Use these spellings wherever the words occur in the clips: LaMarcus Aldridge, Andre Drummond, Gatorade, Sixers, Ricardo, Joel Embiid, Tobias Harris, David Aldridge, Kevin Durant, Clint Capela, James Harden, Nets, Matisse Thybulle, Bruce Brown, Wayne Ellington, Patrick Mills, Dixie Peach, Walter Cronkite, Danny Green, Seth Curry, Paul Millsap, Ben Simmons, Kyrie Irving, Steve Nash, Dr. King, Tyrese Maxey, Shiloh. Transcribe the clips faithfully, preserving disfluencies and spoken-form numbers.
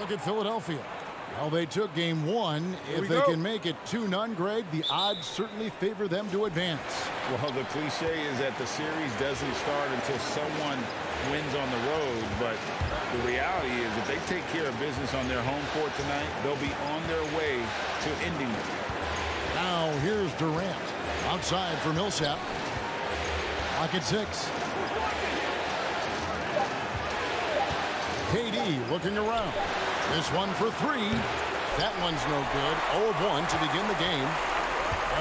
Look at Philadelphia. Well, they took game one. If they can make it two none, Greg, the odds certainly favor them to advance. Well, the cliche is that the series doesn't start until someone wins on the road, but the reality is if they take care of business on their home court tonight, they'll be on their way to ending it. Now here's Durant. Outside for Millsap. Clock at six. K D looking around. This one for three. That one's no good. oh of one to begin the game.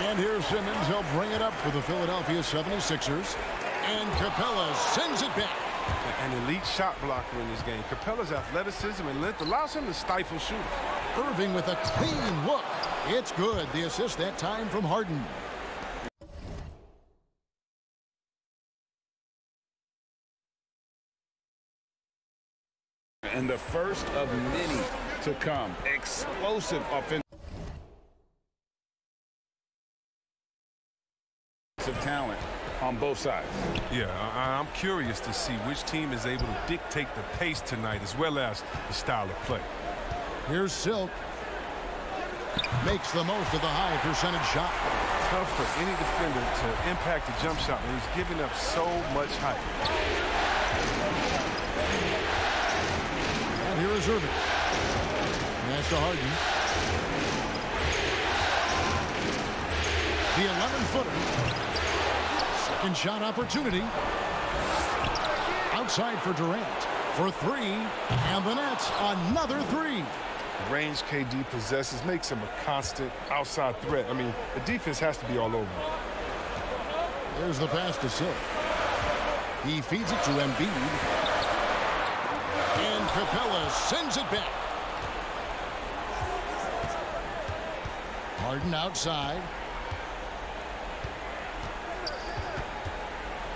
And here's Simmons. He'll bring it up for the Philadelphia seventy-sixers. And Capela sends it back. An elite shot blocker in this game. Capela's athleticism and length allows him to stifle shooters. Irving with a clean look. It's good. The assist that time from Harden. And the first of many to come. Explosive offensive talent on both sides. Yeah, I I'm curious to see which team is able to dictate the pace tonight as well as the style of play. Here's Silk. Makes the most of the high percentage shot. Tough for any defender to impact the jump shot when he's giving up so much height. Here is Irving. And that's to Harden. The eleven-footer. Second shot opportunity. Outside for Durant. For three. And the Nets, another three. The range K D possesses makes him a constant outside threat. I mean, the defense has to be all over. There's the pass to Silk. He feeds it to Embiid. And Capela sends it back. Harden outside.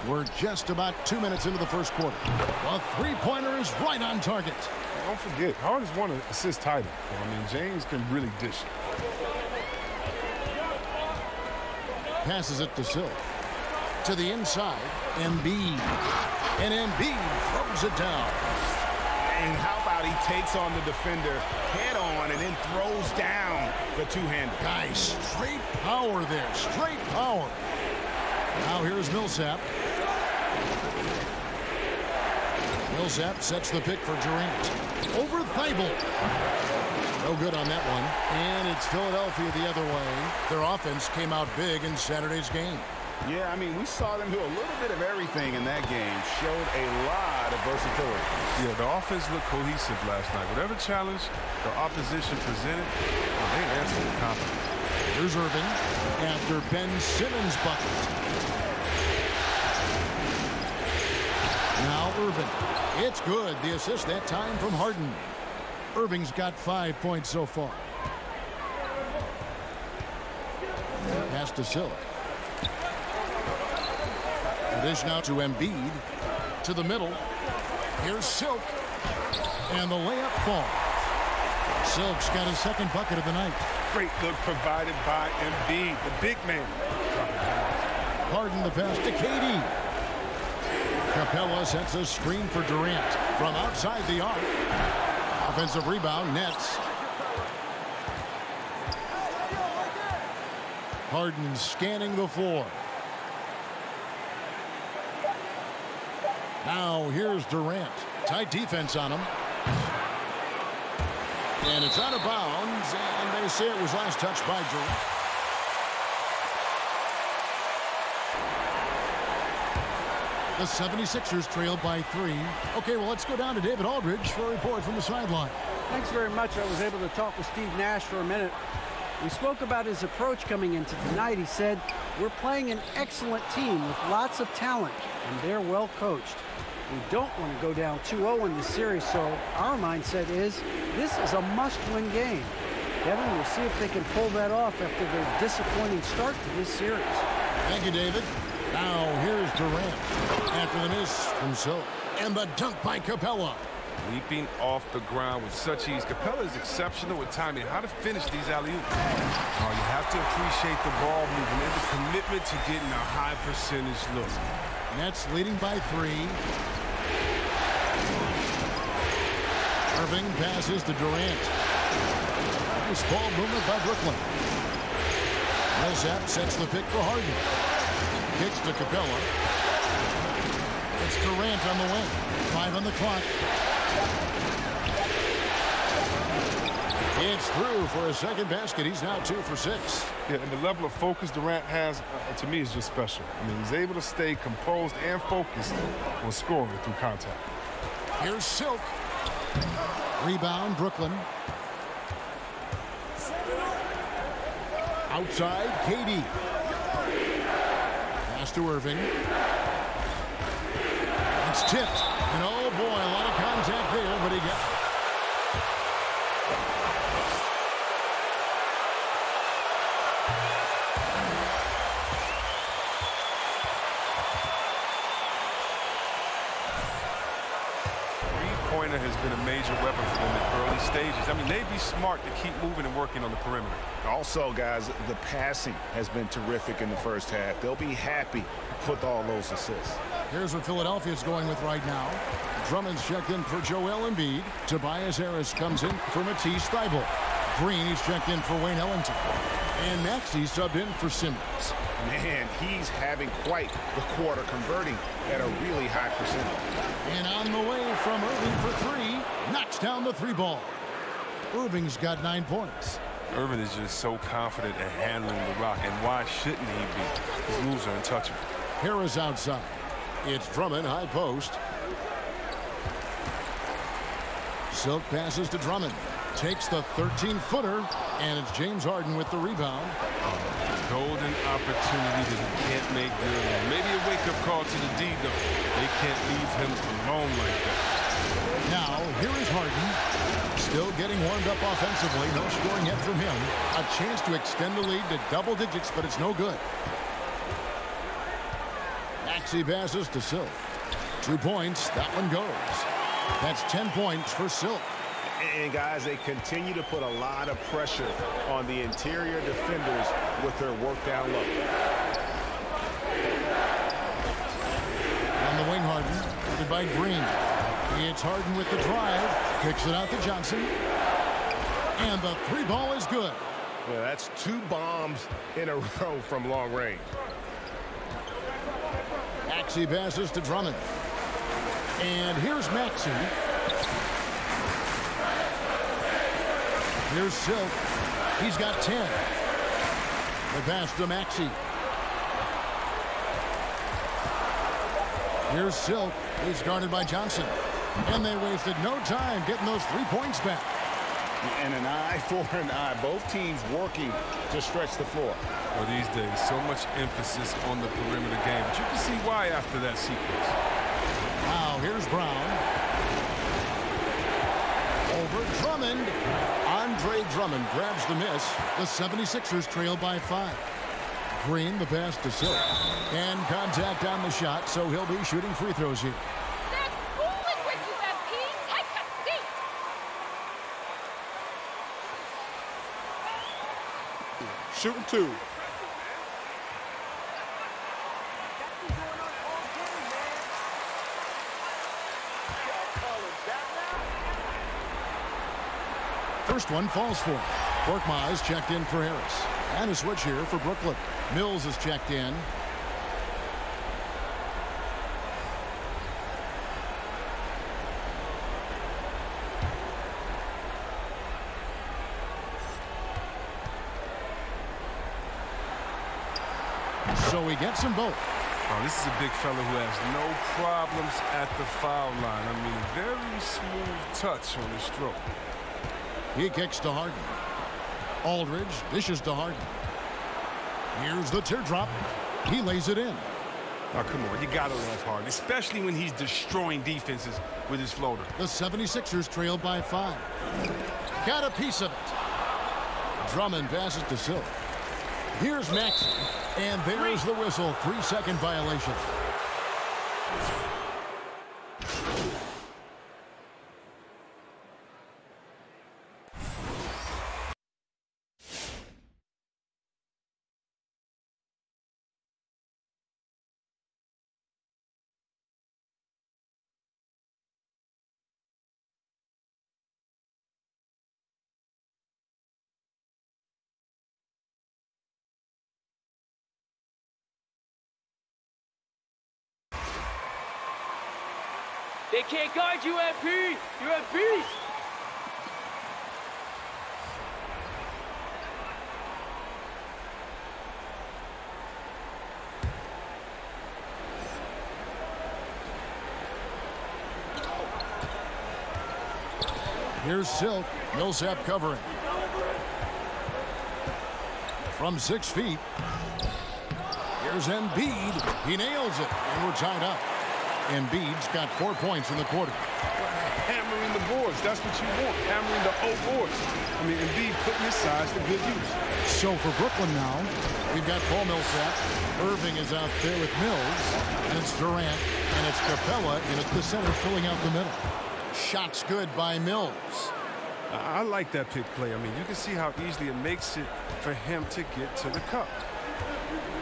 We're just about two minutes into the first quarter. A three-pointer is right on target. Don't forget, Harden's won an assist title. I mean, James can really dish it. Passes it to Silk. To the inside, Embiid. And Embiid throws it down. And how about he takes on the defender head-on and then throws down the two-hander. Nice. Straight power there. Straight power. Now here's Millsap. Millsap sets the pick for Durant. Over Thybulle. No good on that one. And it's Philadelphia the other way. Their offense came out big in Saturday's game. Yeah, I mean, we saw them do a little bit of everything in that game. Showed a lot of versatility. Yeah, the offense looked cohesive last night. Whatever challenge the opposition presented, well, they answered with confidence. Here's Irving after Ben Simmons' bucket. Now Irving. It's good. The assist that time from Harden. Irving's got five points so far. Pass to Silk. Dish now to Embiid. To the middle. Here's Silk. And the layup falls. Silk's got his second bucket of the night. Great look provided by Embiid, the big man. Harden the pass to K D. Capela sets a screen for Durant from outside the arc. Offensive rebound, Nets. Harden scanning the floor. Now here's Durant. Tight defense on him. And it's out of bounds. And they say it was last touched by Durant. The seventy-sixers trail by three. Okay, well, let's go down to David Aldridge for a report from the sideline. Thanks very much. I was able to talk with Steve Nash for a minute. We spoke about his approach coming into tonight. He said, we're playing an excellent team with lots of talent, and they're well coached. We don't want to go down two oh in this series, so our mindset is this is a must-win game. Kevin, we'll see if they can pull that off after their disappointing start to this series. Thank you, David. Now here's Durant after the miss from Silk and the dunk by Capela. Leaping off the ground with such ease. Capela is exceptional with timing. How to finish these alley-oops. Oh, you have to appreciate the ball movement and the commitment to getting a high percentage look. Nets leading by three. Irving passes to Durant. Nice ball movement by Brooklyn. Millsap sets the pick for Harden. Kicks to Capela. It's Durant on the wing. Five on the clock. It's through for a second basket. He's now two for six. Yeah, and the level of focus Durant has, uh, to me, is just special. I mean, he's able to stay composed and focused on scoring through contact. Here's Silk. Rebound, Brooklyn. Outside, K D. Pass to Irving. It's tipped. And, oh, boy, a lot of contact there, but he got it. Has been a major weapon for them in early stages. I mean, they'd be smart to keep moving and working on the perimeter. Also, guys, the passing has been terrific in the first half. They'll be happy with all those assists. Here's what Philadelphia's going with right now. Drummond's checked in for Joel Embiid. Tobias Harris comes in for Matisse Thybulle. Green is checked in for Wayne Ellington. And Maxey subbed in for Simmons. Man, he's having quite the quarter, converting at a really high percentage. And on the way from Irving for three, knocks down the three ball. Irving's got nine points. Irving is just so confident at handling the rock, and why shouldn't he be? His moves are untouchable. Harris outside. It's Drummond, high post. Silk passes to Drummond. Takes the thirteen-footer, and it's James Harden with the rebound. Golden opportunity that he can't make good. Maybe a wake-up call to the D, though. They can't leave him alone like that. Now, here is Harden. Still getting warmed up offensively. No scoring yet from him. A chance to extend the lead to double digits, but it's no good. Maxey passes to Silk. Two points. That one goes. That's ten points for Silk. And, guys, they continue to put a lot of pressure on the interior defenders with their work down low. On the wing, Harden. Guarded by Green. It's Harden with the drive. Kicks it out to Johnson. And the three ball is good. Well, that's two bombs in a row from long range. Maxey passes to Drummond. And here's Maxey. Here's Silk. He's got ten. The pass to Maxey. Here's Silk. He's guarded by Johnson. And they wasted no time getting those three points back. And an eye for an eye. Both teams working to stretch the floor. Well, these days, so much emphasis on the perimeter game. But you can see why after that sequence. Now, here's Brown. Over Drummond. Andre Drummond grabs the miss. The seventy-sixers trail by five. Green, the pass to Silk. And contact on the shot, so he'll be shooting free throws here. That's foolish with you, M P. Take a seat. Shooting two. First one falls for. Korkma is checked in for Harris. And a switch here for Brooklyn. Mills is checked in. So he gets them both. Oh, this is a big fella who has no problems at the foul line. I mean, very smooth touch on his stroke. He kicks to Harden. Aldridge dishes to Harden. Here's the teardrop. He lays it in. Oh, come on. You got to love Harden, especially when he's destroying defenses with his floater. The seventy-sixers trail by five. Got a piece of it. Drummond passes to Silk. Here's Maxey. And there's the whistle. Three-second violation. They can't guard you, M P! You're a beast! Here's Silk. Millsap covering. From six feet. Here's Embiid. He nails it. And we're tied up. Embiid's got four points in the quarter. Hammering the boards. That's what you want. Hammering the old boards. I mean, Embiid putting his size to good use. So for Brooklyn now, we've got Paul Millsap. Irving is out there with Mills. And it's Durant. And it's Capela. And it's the center filling out the middle. Shots good by Mills. I like that pick play. I mean, you can see how easily it makes it for him to get to the cup.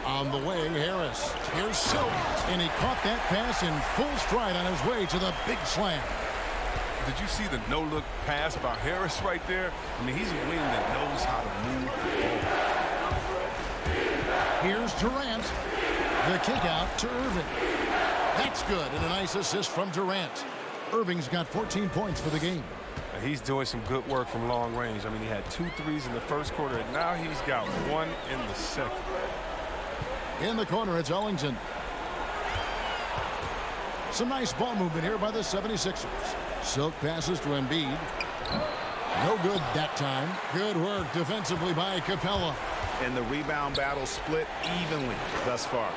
On the way, Harris. Here's Silk, and he caught that pass in full stride on his way to the big slam. Did you see the no-look pass by Harris right there? I mean, he's a wing that knows how to move the ball. Here's Durant. The kick out to Irving. That's good, and a nice assist from Durant. Irving's got fourteen points for the game. He's doing some good work from long range. I mean, he had two threes in the first quarter, and now he's got one in the second. In the corner, it's Ellington. Some nice ball movement here by the seventy-sixers. Silk passes to Embiid. No good that time. Good work defensively by Capela. And the rebound battle split evenly thus far.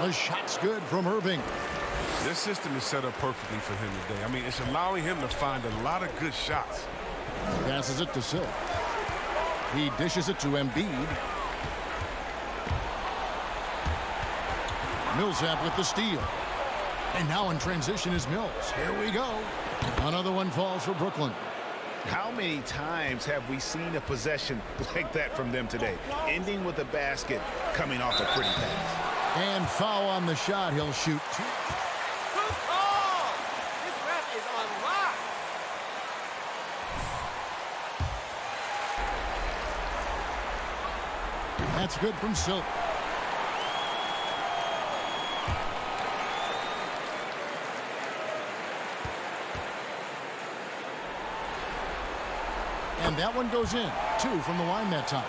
The shot's good from Irving. This system is set up perfectly for him today. I mean, it's allowing him to find a lot of good shots. Passes it to Silk. He dishes it to Embiid. Millsap with the steal. And now in transition is Mills. Here we go. Another one falls for Brooklyn. How many times have we seen a possession like that from them today? Ending with a basket coming off a pretty pass. And foul on the shot. He'll shoot two. That's good from Silk. And that one goes in. Two from the line that time.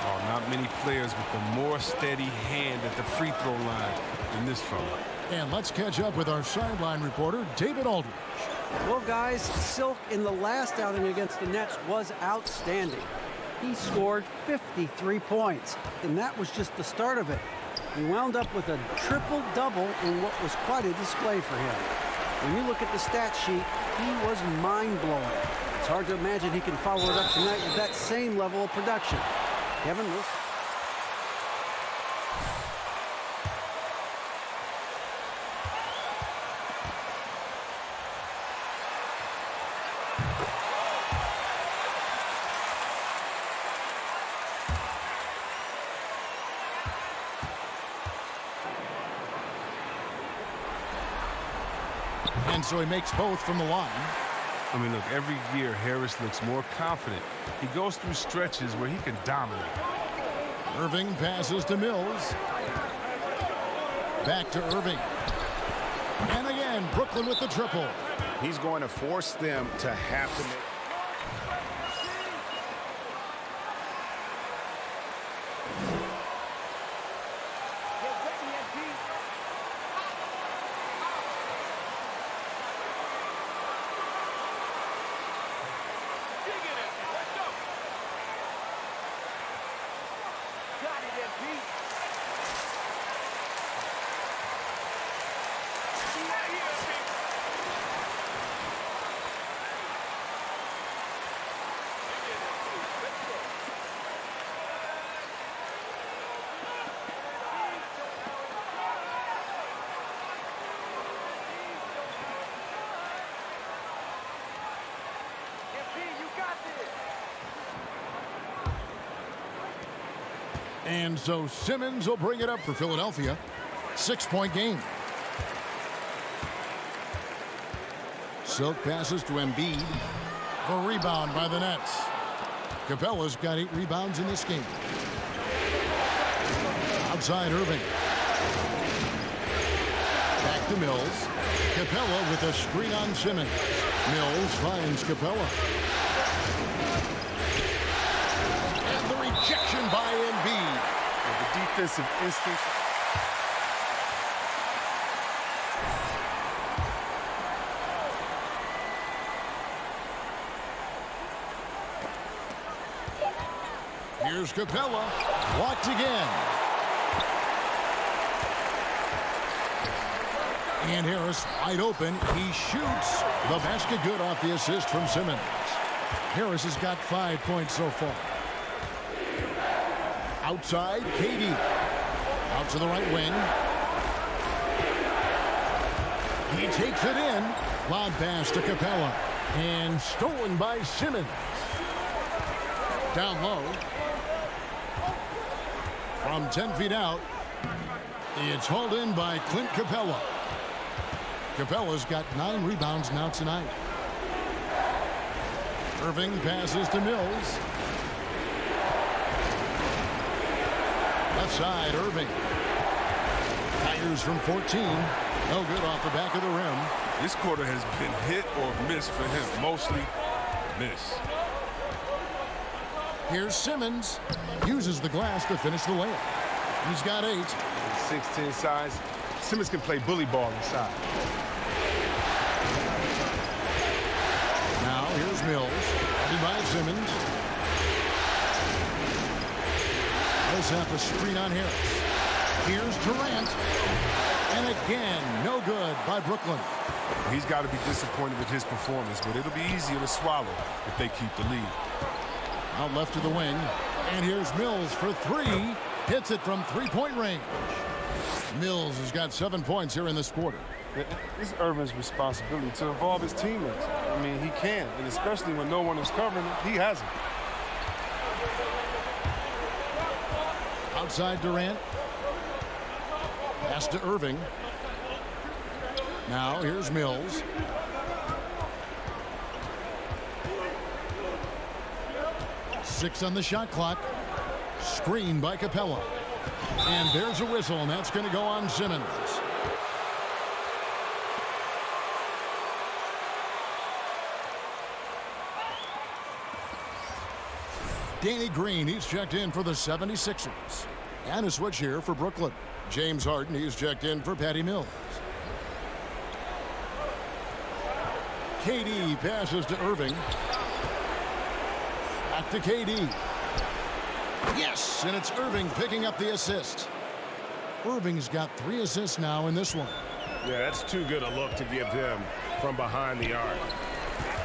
Oh, not many players with the more steady hand at the free throw line than this fella. And let's catch up with our sideline reporter, David Aldridge. Well, guys, Silk in the last outing against the Nets was outstanding. He scored fifty-three points, and that was just the start of it. He wound up with a triple-double in what was quite a display for him. When you look at the stat sheet, he was mind-blowing. It's hard to imagine he can follow it up tonight with that same level of production. Kevin Mills. And so he makes both from the line. I mean, look, every year Harris looks more confident. He goes through stretches where he can dominate. Irving passes to Mills. Back to Irving. And again, Brooklyn with the triple. He's going to force them to have to make. And so Simmons will bring it up for Philadelphia. Six-point game. Silk passes to Embiid. The rebound by the Nets. Capela's got eight rebounds in this game. Outside Irving. Back back to Mills. Capela with a screen on Simmons. Mills finds Capela. And the rejection by Embiid. And the defensive instinct. Here's Capela. Blocked again. And Harris wide open. He shoots. The basket good off the assist from Simmons. Harris has got five points so far. Outside, K D. Out to the right wing. He takes it in. Lob pass to Capela. And stolen by Simmons. Down low. From ten feet out. It's hauled in by Clint Capela. Capela's got nine rebounds now tonight. Irving passes to Mills. Left side, Irving. Fires from fourteen. No good off the back of the rim. This quarter has been hit or miss for him. Mostly miss. Here's Simmons. Uses the glass to finish the layup. He's got eight. sixteen size. Simmons can play bully ball inside. Now here's Mills. By Simmons. Millsap a screen on Harris. Here's Durant. And again, no good by Brooklyn. He's got to be disappointed with his performance, but it'll be easier to swallow if they keep the lead. Out left to the wing. And here's Mills for three. Hits it from three-point range. Mills has got seven points here in this quarter. It's Irvin's responsibility to involve his teammates. I mean, he can, and especially when no one is covering him, he hasn't. Outside Durant. Pass to Irving. Now here's Mills. Six on the shot clock. Screen by Capela. And there's a whistle, and that's going to go on Simmons. Danny Green, he's checked in for the seventy-sixers. And a switch here for Brooklyn. James Harden, he's checked in for Patty Mills. K D passes to Irving. Back to K D. Yes, and it's Irving picking up the assist. Irving's got three assists now in this one. Yeah, that's too good a look to give him from behind the arc.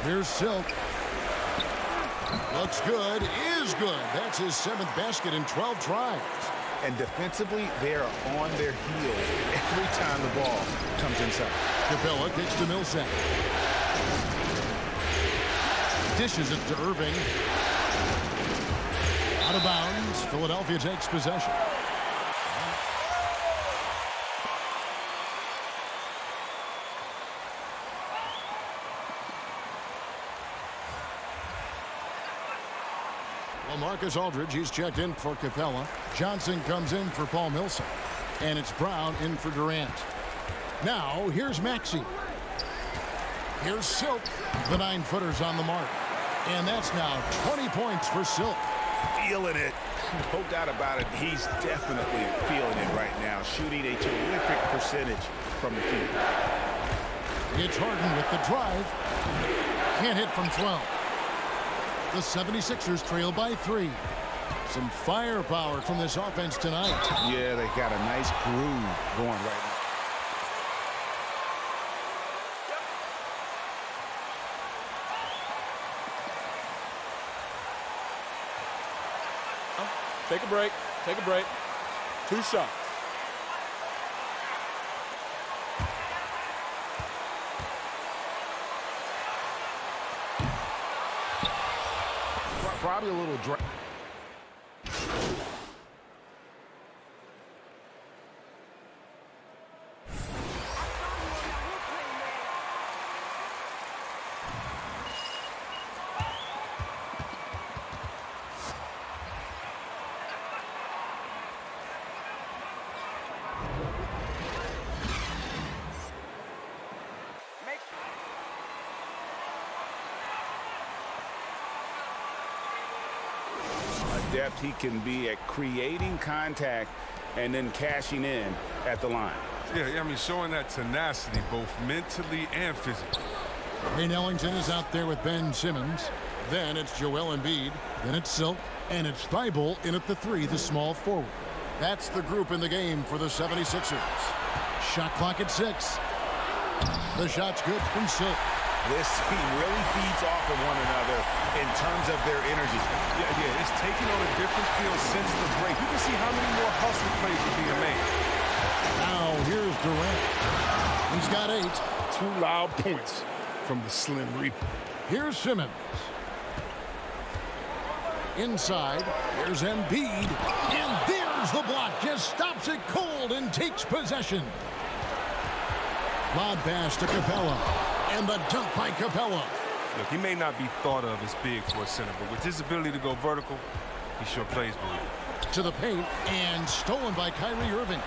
Here's Silk. Looks good, is good. That's his seventh basket in twelve tries. And defensively, they are on their heels every time the ball comes inside. Capela kicks to Millsap. Dishes it to Irving. Out of bounds. Philadelphia takes possession. LaMarcus Aldridge, he's checked in for Capela. Johnson comes in for Paul Millsap. And it's Brown in for Durant. Now, here's Maxey. Here's Silk. The nine-footer's on the mark. And that's now twenty points for Silk. Feeling it. No doubt about it. He's definitely feeling it right now. Shooting a terrific percentage from the field. It's Harden with the drive. Can't hit from twelve. The seventy-sixers trail by three. Some firepower from this offense tonight. Yeah, they got a nice groove going right now. Take a break. Take a break. Two shots. Probably a little dry. adept he can be at creating contact and then cashing in at the line. Yeah, I mean, showing that tenacity both mentally and physically. Wayne Ellington is out there with Ben Simmons. Then it's Joel Embiid. Then it's Silk. And it's Thybulle in at the three, the small forward. That's the group in the game for the seventy-sixers. Shot clock at six. The shot's good from Silk. This team really feeds off of one another in terms of their energy. Yeah, yeah, it's taking on a different feel since the break. You can see how many more hustle plays are being made. Now, here's Durant. He's got eight. Two loud points from the Slim Reaper. Here's Simmons. Inside, there's Embiid. And there's the block. Just stops it cold and takes possession. Lob pass to Capela. And the dunk by Capela. Look, he may not be thought of as big for a center, but with his ability to go vertical, he sure plays big. To the paint, and stolen by Kyrie Irving.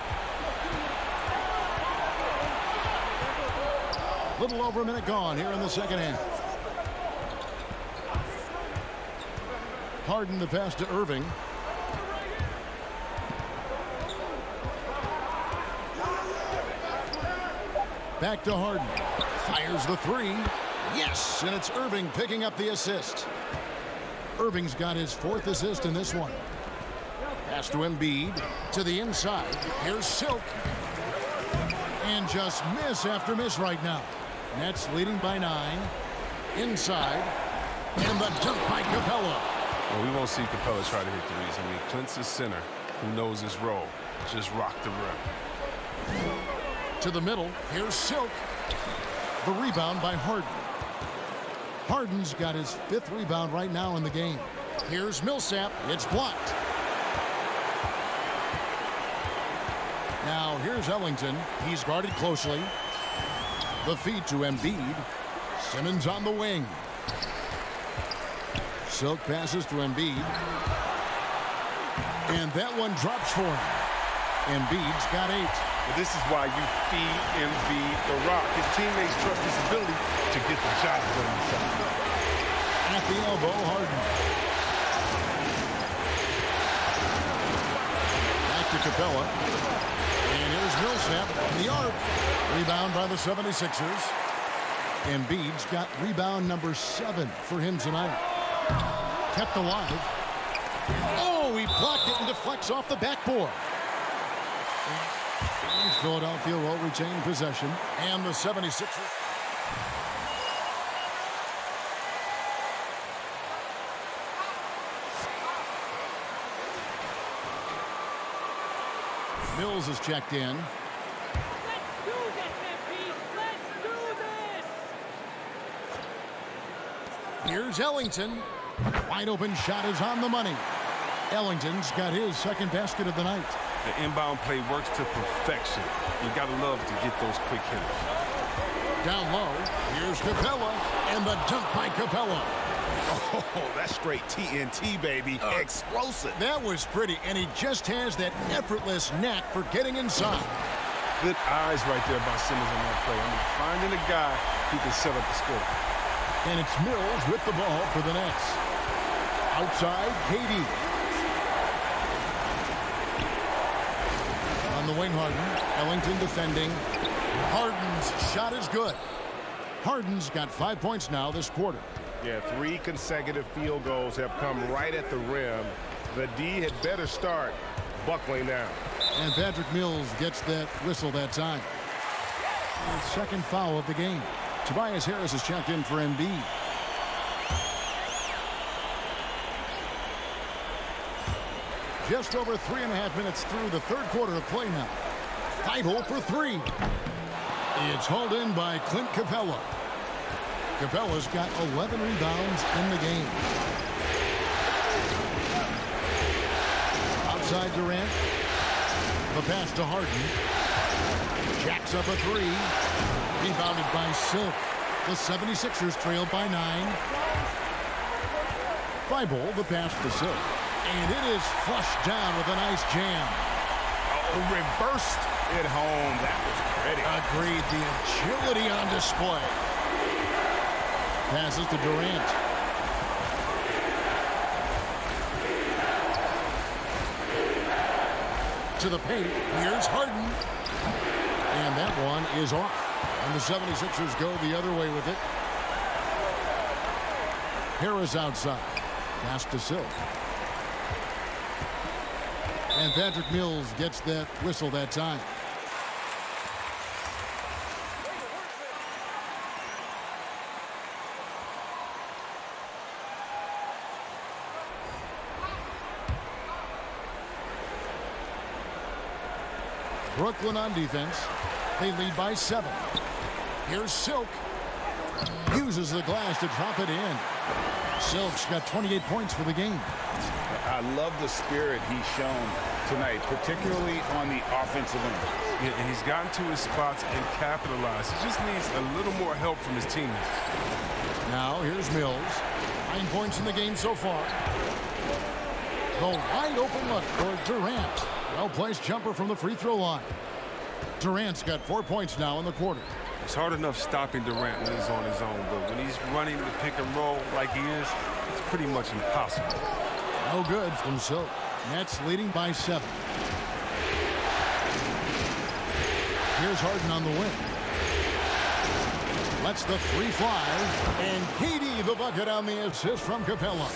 A little over a minute gone here in the second half. Harden the pass to Irving. Back to Harden. Fires the three. Yes, and it's Irving picking up the assist. Irving's got his fourth assist in this one. Pass to Embiid. To the inside. Here's Silk. And just miss after miss right now. Nets leading by nine. Inside. And the dunk by Capela. Well, we won't see Capela try to hit threes. I mean, Clint's the center who knows his role. Just rock the rim. To the middle. Here's Silk. The rebound by Harden. Harden's got his fifth rebound right now in the game. Here's Millsap. It's blocked. Now here's Ellington. He's guarded closely. The feed to Embiid. Simmons on the wing. Silk passes to Embiid. And that one drops for him. Embiid's got eight. Well, this is why you feed Embiid the rock. His teammates trust his ability to get the job done. At the elbow, Harden. Back to Capela. And here's Millsap in the arc. Rebound by the seventy-sixers. Embiid's got rebound number seven for him tonight. Kept alive. Oh, he blocked it and deflects off the backboard. Philadelphia will retain possession, and the seventy-sixers. Mills is checked in. Let's do this, Let's do this. Here's Ellington. Wide open shot is on the money. Ellington's got his second basket of the night. The inbound play works to perfection. You got to love to get those quick hitters. Down low, here's Capela, and the dunk by Capela. Oh, that's straight T N T, baby. Uh, Explosive. That was pretty, and he just has that effortless knack for getting inside. Good eyes right there by Simmons on that play. I mean, finding a guy who can set up the score. And it's Mills with the ball for the Nets. Outside, K D. The wing Harden. Ellington defending. Harden's shot is good. Harden's got five points now this quarter. Yeah, three consecutive field goals have come right at the rim. The D had better start buckling down. And Patrick Mills gets that whistle that time. And second foul of the game. Tobias Harris has checked in for Embiid. Just over three and a half minutes through the third quarter of play now. Thybulle for three. It's hauled in by Clint Capela. Capela's got eleven rebounds in the game. Outside Durant. The pass to Harden. Jacks up a three. Rebounded by Silk. The seventy-sixers trail by nine. Thybulle the pass to Silk. And it is flushed down with a nice jam. Uh-oh, reversed at home. That was pretty. Agreed. The agility on display. Passes to Durant. to the paint. Here's Harden. And that one is off. And the seventy-sixers go the other way with it. Harris outside. Pass to Silk. And Patrick Mills gets that whistle that time. Brooklyn on defense. They lead by seven. Here's Silk. Uses the glass to drop it in. Silk's got twenty-eight points for the game. I love the spirit he's shown tonight, particularly on the offensive end. Yeah, and he's gotten to his spots and capitalized. He just needs a little more help from his teammates. Now, here's Mills. Nine points in the game so far. The wide-open look for Durant. Well-placed jumper from the free-throw line. Durant's got four points now in the quarter. It's hard enough stopping Durant when he's on his own, but when he's running the pick and roll like he is, it's pretty much impossible. No good from Silk. Nets leading by seven. Here's Harden on the wing. Lets the three fly, and K D the bucket on the assist from Capela.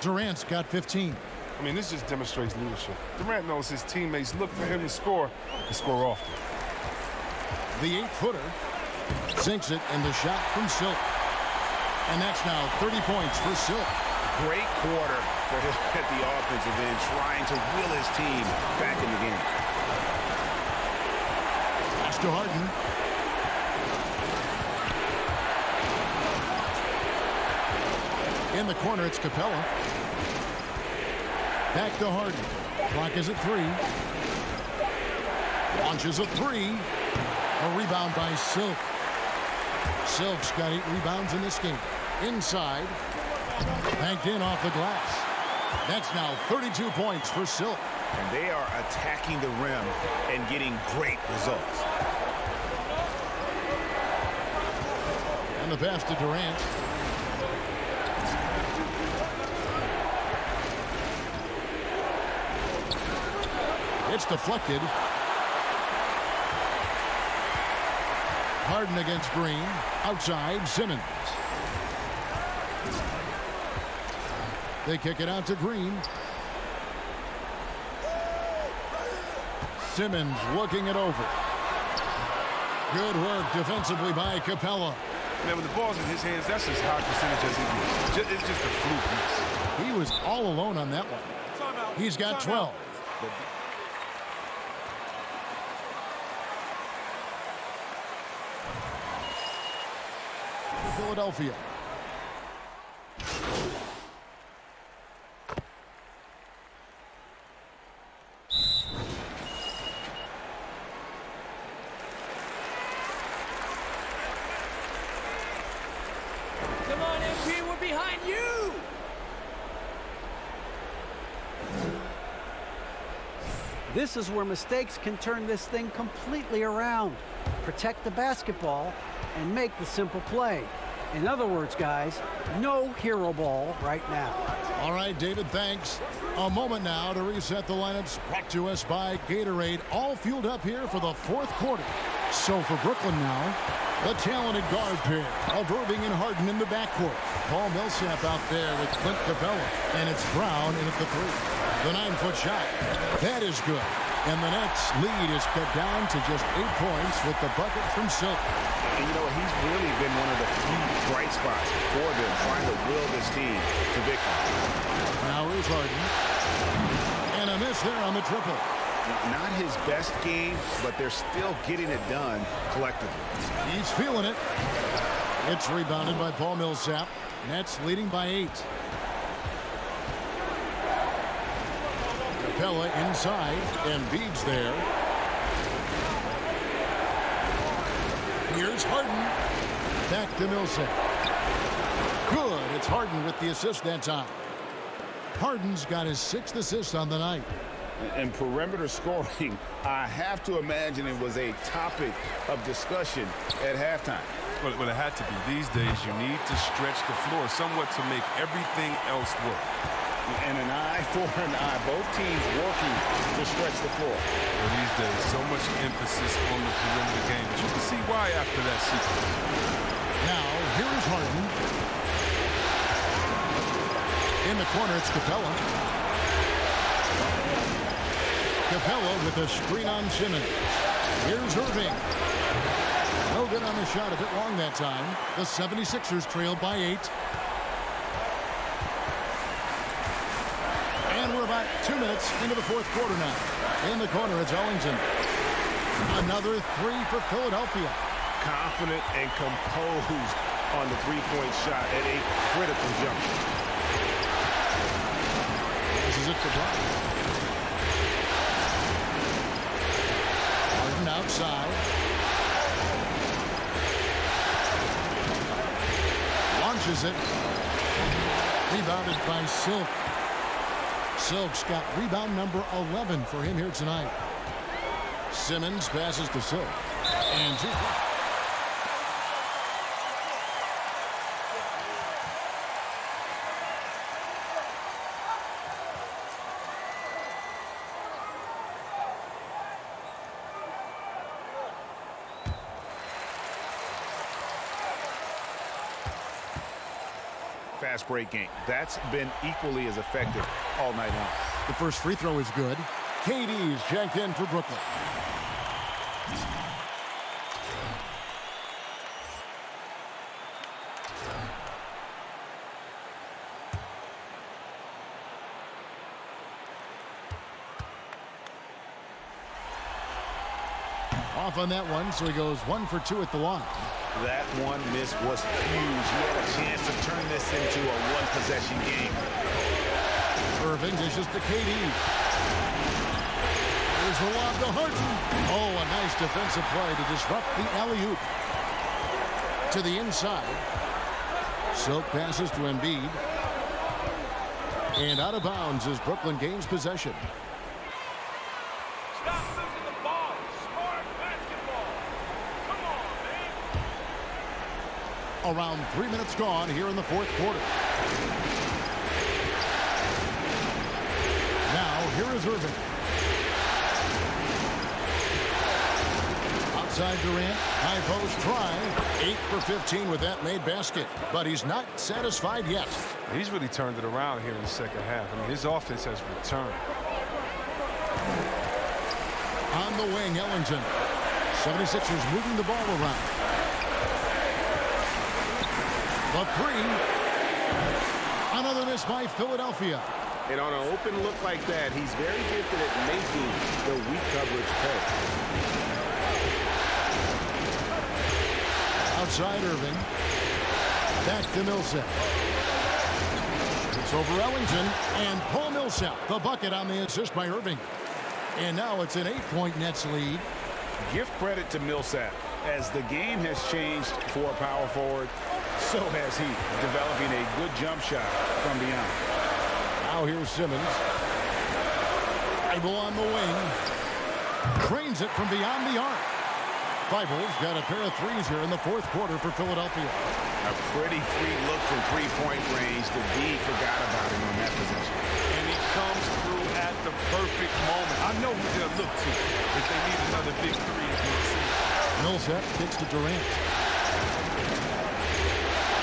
Durant's got fifteen. I mean, this just demonstrates leadership. Durant knows his teammates look for him to score and score often. The eight-footer sinks it, and the shot from Silk. And that's now thirty points for Silk. Great quarter for him at the offensive end, trying to will his team back in the game. Pass to Harden. In the corner, it's Capela. Back to Harden. Clock is at three. Launches a three. A rebound by Silk. Silk's got eight rebounds in this game. Inside. Banked in off the glass. That's now thirty-two points for Silk. And they are attacking the rim and getting great results. And the pass to Durant. It's deflected. Harden against Green. Outside, Simmons. They kick it out to Green. Simmons looking it over. Good work defensively by Capela. Man, when the ball's in his hands, that's as high percentage as he gets. It's just a fluke miss. He was all alone on that one. He's got twelve. Philadelphia. Come on, M P, we're behind you. This is where mistakes can turn this thing completely around. Protect the basketball and make the simple play. In other words, guys, no hero ball right now. All right, David, thanks. A moment now to reset the lineups, brought to us by Gatorade, all fueled up here for the fourth quarter. So for Brooklyn now, the talented guard pair of Irving and Harden in the backcourt. Paul Millsap out there with Clint Capela, and it's Brown in at the three. The nine-foot shot, that is good. And the Nets' lead is cut down to just eight points with the bucket from Silk. And, you know, he's really been one of the few bright spots for them, trying to will this team to victory. Now here's Harden. And a miss there on the triple. Not his best game, but they're still getting it done collectively. He's feeling it. It's rebounded by Paul Millsap. Nets leading by eight. Capela inside, and Embiid's there. Here's Harden. Back to Millsap. Good. It's Harden with the assist that time. Harden's got his sixth assist on the night. And perimeter scoring, I have to imagine it was a topic of discussion at halftime. Well, well, it had to be. These days, you need to stretch the floor somewhat to make everything else work. And an eye for an eye. Both teams working to stretch the floor. Well, these days, so much emphasis on the perimeter game. But you can see why after that sequence. Now, here is Harden. In the corner, it's Capela. Capela with a screen on Simmons. Here's Irving. No good on the shot. A bit long that time. The seventy-sixers trailed by eight. Two minutes into the fourth quarter now. In the corner, it's Ellington. Another three for Philadelphia. Confident and composed on the three-point shot at a critical juncture. This is it for Brown. Harden outside. Launches it. Rebounded by Silk. Silk's got rebound number eleven for him here tonight. Simmons passes to Silk. And two. Fast break game. That's been equally as effective all night long. The first free throw is good. K D's checked in for Brooklyn. Off on that one, so he goes one for two at the line. That one miss was huge. He had a chance to turn this into a one-possession game. Irving dishes to K D. There's the lob to Harden. Oh, a nice defensive play to disrupt the alley-oop. To the inside. Silk passes to Embiid. And out of bounds as Brooklyn gains possession. Around three minutes gone here in the fourth quarter. Now, here is Irving. Outside Durant. High post try. eight for fifteen with that made basket. But he's not satisfied yet. He's really turned it around here in the second half. I mean, his offense has returned. On the wing, Ellington. seventy-sixers moving the ball around. A three. Another miss by Philadelphia. And on an open look like that, he's very gifted at making the weak coverage play. Outside Irving. Back to Millsap. It's over Ellington. And Paul Millsap, the bucket on the assist by Irving. And now it's an eight-point Nets lead. Give credit to Millsap. As the game has changed for a power forward, so has he, developing a good jump shot from beyond. Now here's Simmons. Thybulle on the wing. Cranes it from beyond the arc. Thybulle's got a pair of threes here in the fourth quarter for Philadelphia. A pretty free look from three-point range. The D forgot about him on that possession. And he comes through at the perfect moment. I know who they'll look to if they need another big three to be seen. Millsap kicks to Durant.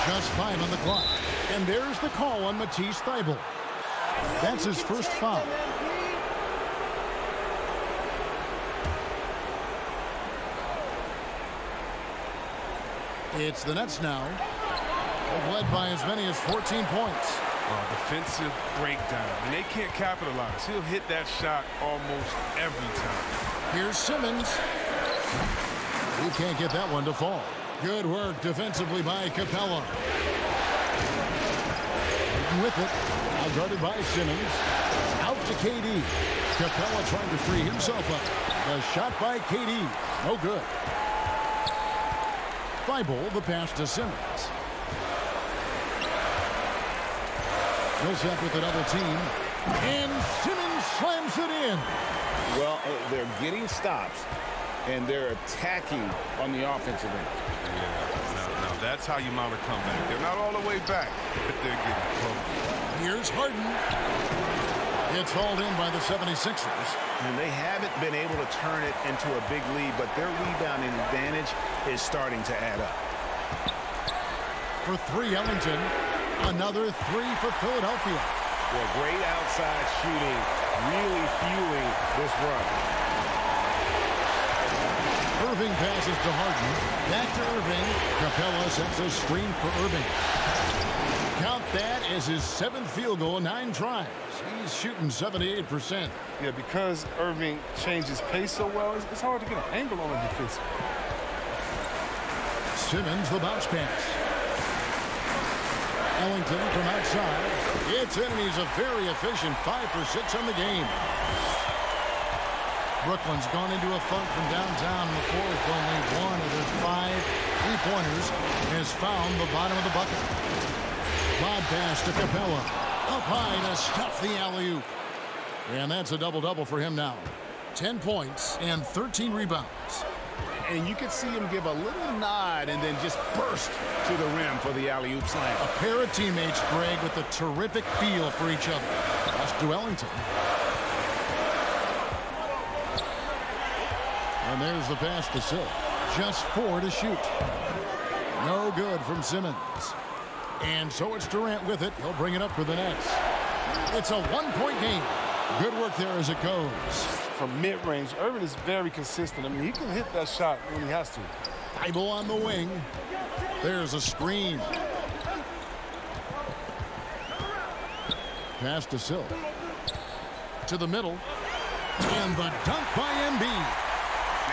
Just five on the clock. And there's the call on Matisse Thybulle. That's his first foul. It's the Nets now. They've led by as many as fourteen points. Oh, defensive breakdown. And they can't capitalize. He'll hit that shot almost every time. Here's Simmons. He can't get that one to fall. Good work defensively by Capela. With it. Now guarded by Simmons. Out to K D. Capela trying to free himself up. The shot by K D. No good. Thybulle the pass to Simmons. Millsap with another team. And Simmons slams it in. Well, they're getting stops. And they're attacking on the offensive end. Yeah, no, no, that's how you mount a comeback. They're not all the way back, but they're getting close. Here's Harden. It's hauled in by the seventy-sixers. And they haven't been able to turn it into a big lead, but their rebounding advantage is starting to add up. For three, Ellington. Another three for Philadelphia. Well, great outside shooting, really fueling this run. Irving passes to Harden. Back to Irving. Capela sets a screen for Irving. Count that as his seventh field goal, nine tries. He's shooting seventy-eight percent. Yeah, because Irving changes pace so well, it's, it's hard to get an angle on him defensively. Simmons, the bounce pass. Ellington from outside. It's in, and he's a very efficient five for six on the game. Brooklyn's gone into a funk from downtown in the fourth. Only one of their five three-pointers has found the bottom of the bucket. Lob pass to Capela. Up high to stuff the alley-oop. And that's a double-double for him now. Ten points and thirteen rebounds. And you can see him give a little nod and then just burst to the rim for the alley-oop slam. A pair of teammates, Greg, with a terrific feel for each other. That's to Ellington. And there's the pass to Sill. Just four to shoot. No good from Simmons. And so it's Durant with it. He'll bring it up for the Nets. It's a one-point game. Good work there as it goes. From mid-range, Irving is very consistent. I mean, he can hit that shot when he has to. Thybulle on the wing. There's a screen. Pass to Sill. To the middle. And the dunk by Embiid.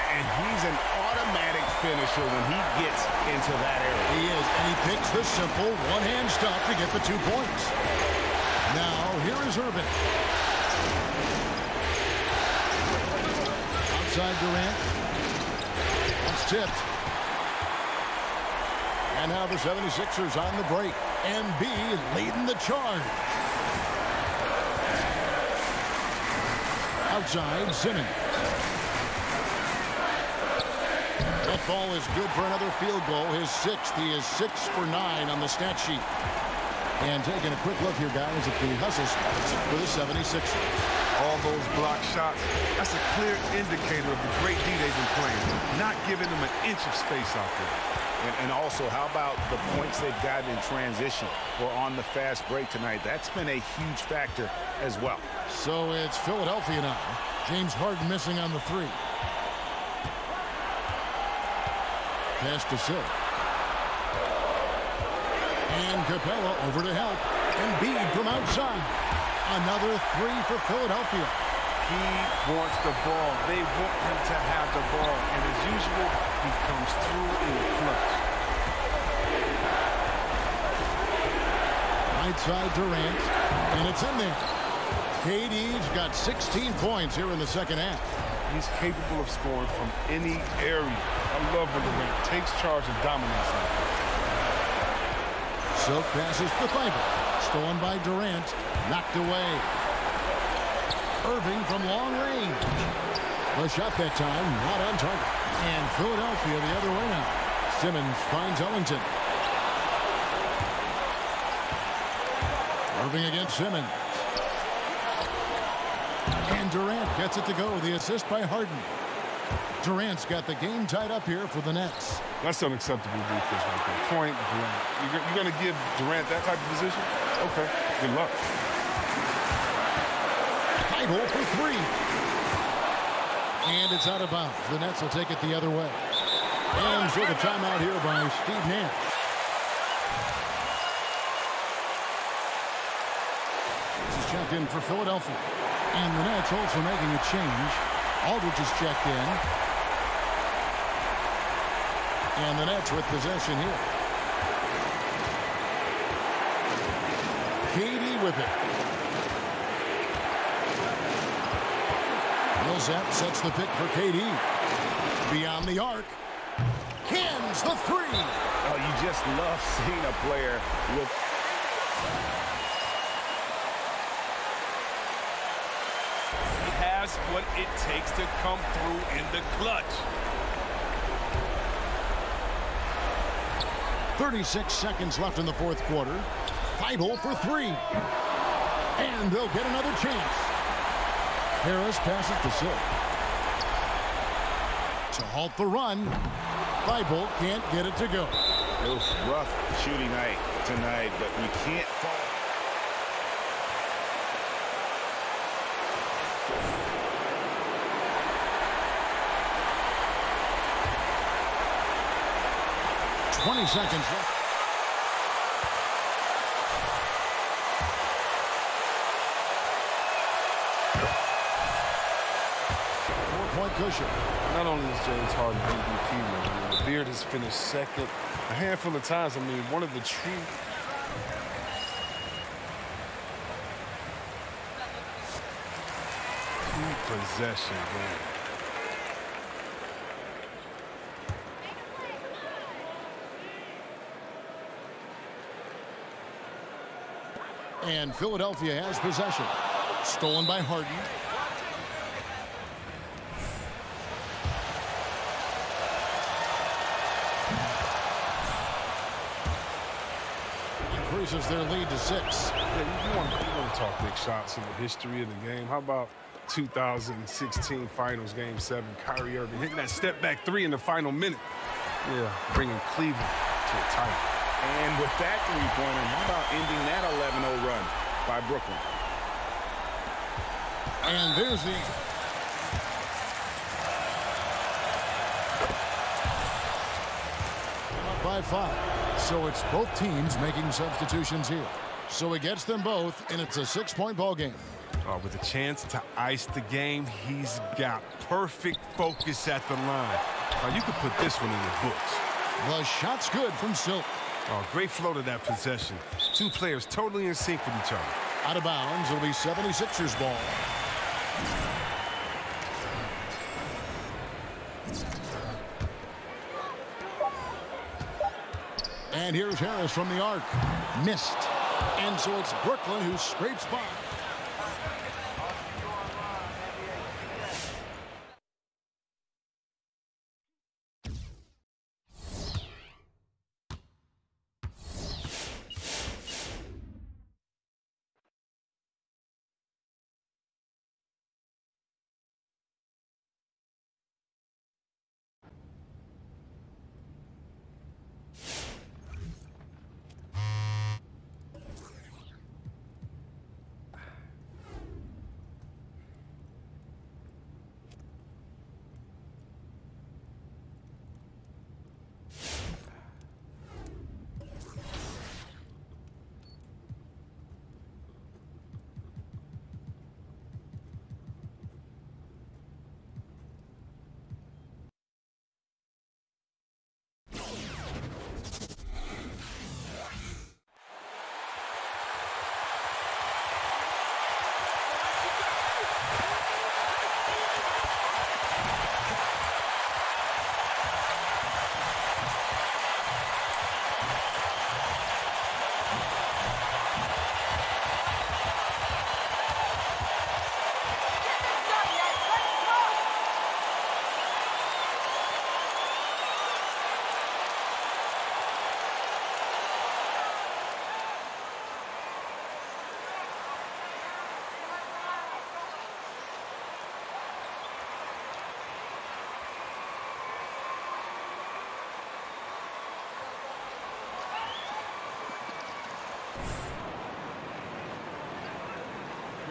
And he's an automatic finisher when he gets into that area. He is, and he picks the simple one-hand stop to get the two points. Now, here is Irving. Outside Durant. That's tipped. And now the seventy-sixers on the break. Embiid leading the charge. Outside Simmons. That ball is good for another field goal. His sixth. He is six for nine on the stat sheet. And taking a quick look here, guys, at the hustle spots for the seventy-sixers. All those block shots, that's a clear indicator of the great D they've been playing. Not giving them an inch of space out there. And, and also, how about the points they've gotten in transition or on the fast break tonight? That's been a huge factor as well. So it's Philadelphia now. James Harden missing on the three. Pass to Sill. And Capela over to help. Embiid from outside. Another three for Philadelphia. He wants the ball. They want him to have the ball. And as usual, he comes through in the clutch. Right side Durant. And it's in there. K D's got sixteen points here in the second half. He's capable of scoring from any area. I love when Durant takes charge and dominates him. Silk passes to Thybulle. Stolen by Durant. Knocked away. Irving from long range. The shot that time, not on target. And Philadelphia the other way now. Simmons finds Ellington. Irving against Simmons. And Durant gets it to go. The assist by Harden. Durant's got the game tied up here for the Nets. That's unacceptable defense right there. Point blank. You're, you're going to give Durant that type of position? Okay. Good luck. Thybulle for three. And it's out of bounds. The Nets will take it the other way. And so the timeout here by Steve Nash. This is checked in for Philadelphia. And the Nets also making a change. Aldridge is checked in. And the Nets with possession here. K D with it. Millsap sets the pick for K D. Beyond the arc. Kins the three. Oh, you just love seeing a player with... what it takes to come through in the clutch. thirty-six seconds left in the fourth quarter. Thybulle for three. And they'll get another chance. Harris passes to Silk. To halt the run. Thybulle can't get it to go. It was rough shooting night tonight, but we can't fall. twenty seconds left. Four-point cushion. Not only is James Harden M V P, man, the Beard has finished second a handful of times. I mean, one of the true. Possession, man. And Philadelphia has possession. Stolen by Harden. Increases their lead to six. Yeah, you want, you want to talk big shots in the history of the game. How about two thousand sixteen Finals Game seven. Kyrie Irving hitting that step-back three in the final minute. Yeah, bringing Cleveland to a title. And with that three-pointer, how about ending that eleven oh run by Brooklyn? And there's the... Up by five. So it's both teams making substitutions here. So he gets them both, and it's a six-point ball game. Uh, with a chance to ice the game, he's got perfect focus at the line. Uh, you could put this one in the books. The shot's good from Silk. Uh, great flow to that possession. Two players totally in sync with each other. Out of bounds, it'll be seventy-sixers ball. And here's Harris from the arc. Missed. And so it's Brooklyn who scrapes by.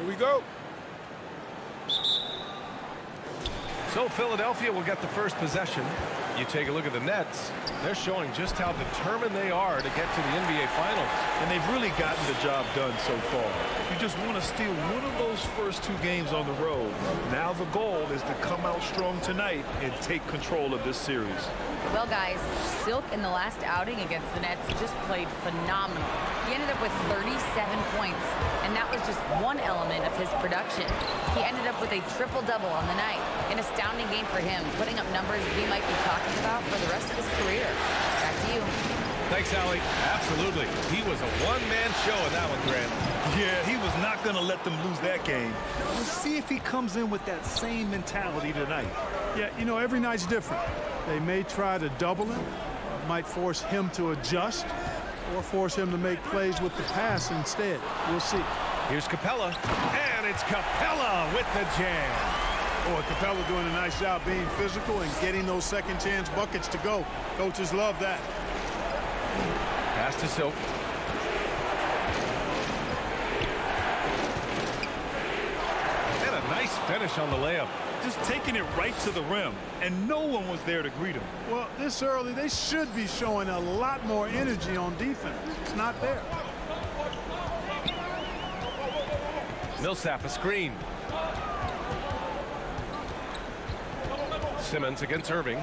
We go. So Philadelphia will get the first possession. You take a look at the Nets. They're showing just how determined they are to get to the N B A Finals. And they've really gotten the job done so far. You just want to steal one of those first two games on the road. Now the goal is to come out strong tonight and take control of this series. Well, guys, Silk in the last outing against the Nets just played phenomenal. He ended up with thirty-seven points, and that was just one element of his production. He ended up with a triple-double on the night. An astounding game for him, putting up numbers we might be talking about for the rest of his career. Back to you. Thanks, Allie. Absolutely. He was a one-man show in that one, Grant. Yeah, he was not going to let them lose that game. We'll see if he comes in with that same mentality tonight. Yeah, you know, every night's different. They may try to double him, might force him to adjust, or force him to make plays with the pass instead. We'll see. Here's Capela, and it's Capela with the jam. Oh, Capela doing a nice job being physical and getting those second chance buckets to go. Coaches love that. Pass to Silk. And a nice finish on the layup. Just taking it right to the rim, and no one was there to greet him. Well, this early, they should be showing a lot more energy on defense. It's not there. Millsap, a screen. Simmons against Irving.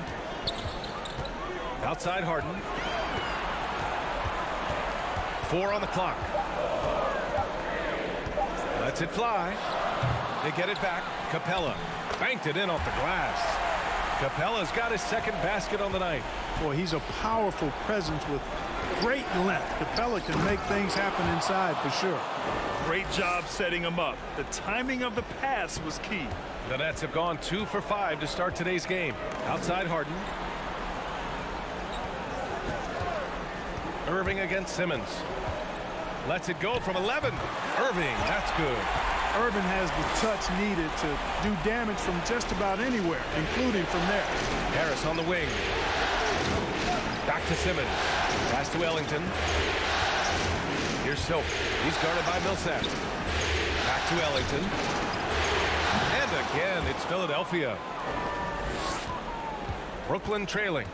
Outside Harden. Four on the clock. Lets it fly. They get it back. Capela banked it in off the glass. Capela's got his second basket on the night. Boy, he's a powerful presence with great length. Capela can make things happen inside for sure. Great job setting him up. The timing of the pass was key. The Nets have gone two for five to start today's game. Outside Harden. Irving against Simmons. Lets it go from eleven. Irving, that's good. Irving has the touch needed to do damage from just about anywhere, including from there. Harris on the wing. Back to Simmons. Pass to Ellington. Here's Silk. He's guarded by Millsap. Back to Ellington. And again, it's Philadelphia. Brooklyn trailing.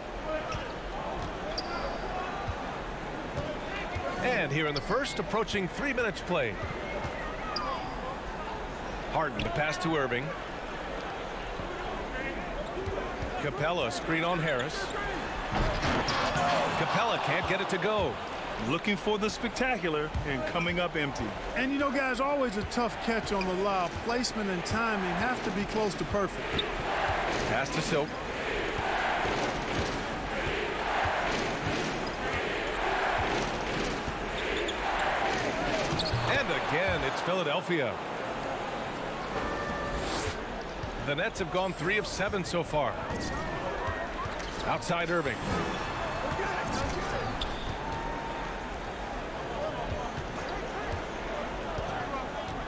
And here in the first, approaching three minutes played. Harden to pass to Irving. Capela, screen on Harris. Capela can't get it to go. Looking for the spectacular and coming up empty. And you know, guys, always a tough catch on the lob. Placement and timing have to be close to perfect. Pass to Silk. And again, it's Philadelphia. The Nets have gone three of seven so far. Outside Irving.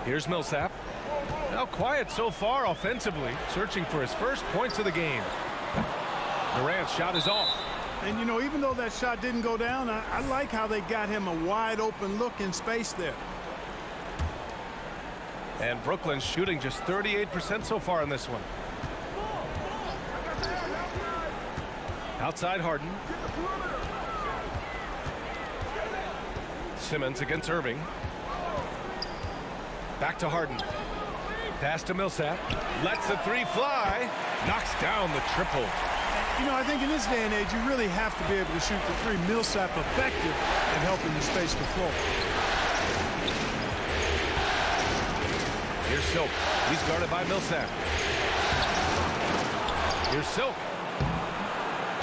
Here's Millsap. Now quiet so far offensively, searching for his first points of the game. Durant's shot is off. And, you know, even though that shot didn't go down, I, I like how they got him a wide-open look in space there. And Brooklyn's shooting just thirty-eight percent so far in this one. Outside Harden. Simmons against Irving. Back to Harden. Pass to Millsap. Lets the three fly. Knocks down the triple. You know, I think in this day and age, you really have to be able to shoot the three. Millsap effective in helping you space the floor. Here's Silk. He's guarded by Millsap. Here's Silk.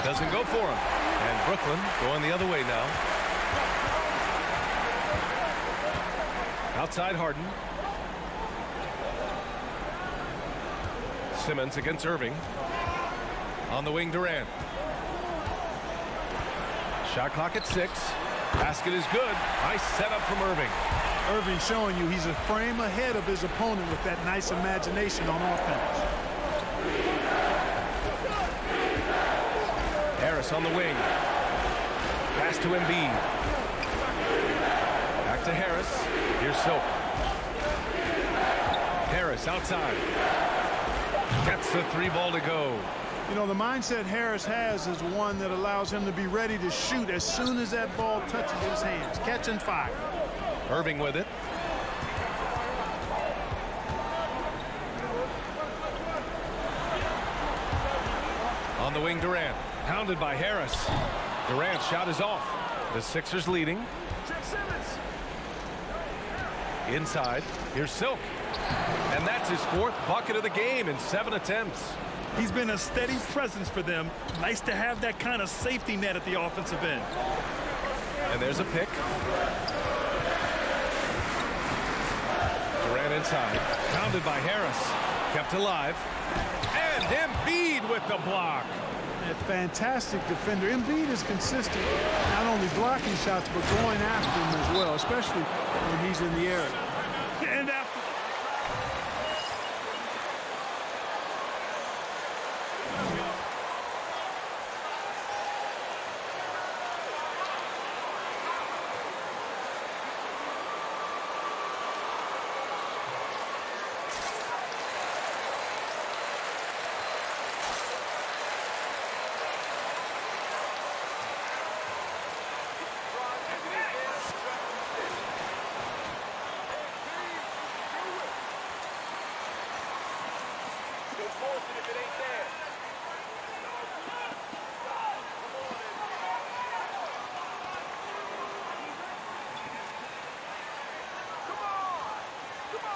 Doesn't go for him. And Brooklyn going the other way now. Outside Harden. Simmons against Irving. On the wing, Durant. Shot clock at six. Basket is good. Nice setup from Irving. Irving showing you he's a frame ahead of his opponent with that nice imagination on offense. Harris on the wing. Pass to Embiid. Back to Harris. Here's Silk. Harris outside. Gets the three ball to go. You know, the mindset Harris has is one that allows him to be ready to shoot as soon as that ball touches his hands. Catch and fire. Irving with it. On the wing, Durant. Pounded by Harris. Durant's shot is off. The Sixers leading. Inside. Here's Silk. And that's his fourth bucket of the game in seven attempts. He's been a steady presence for them. Nice to have that kind of safety net at the offensive end. And there's a pick. Durant inside. Pounded by Harris. Kept alive. And Embiid with the block. A fantastic defender. Embiid is consistent. Not only blocking shots, but going after them as well, especially when he's in the area. Good motion if it ain't there. Come on! Come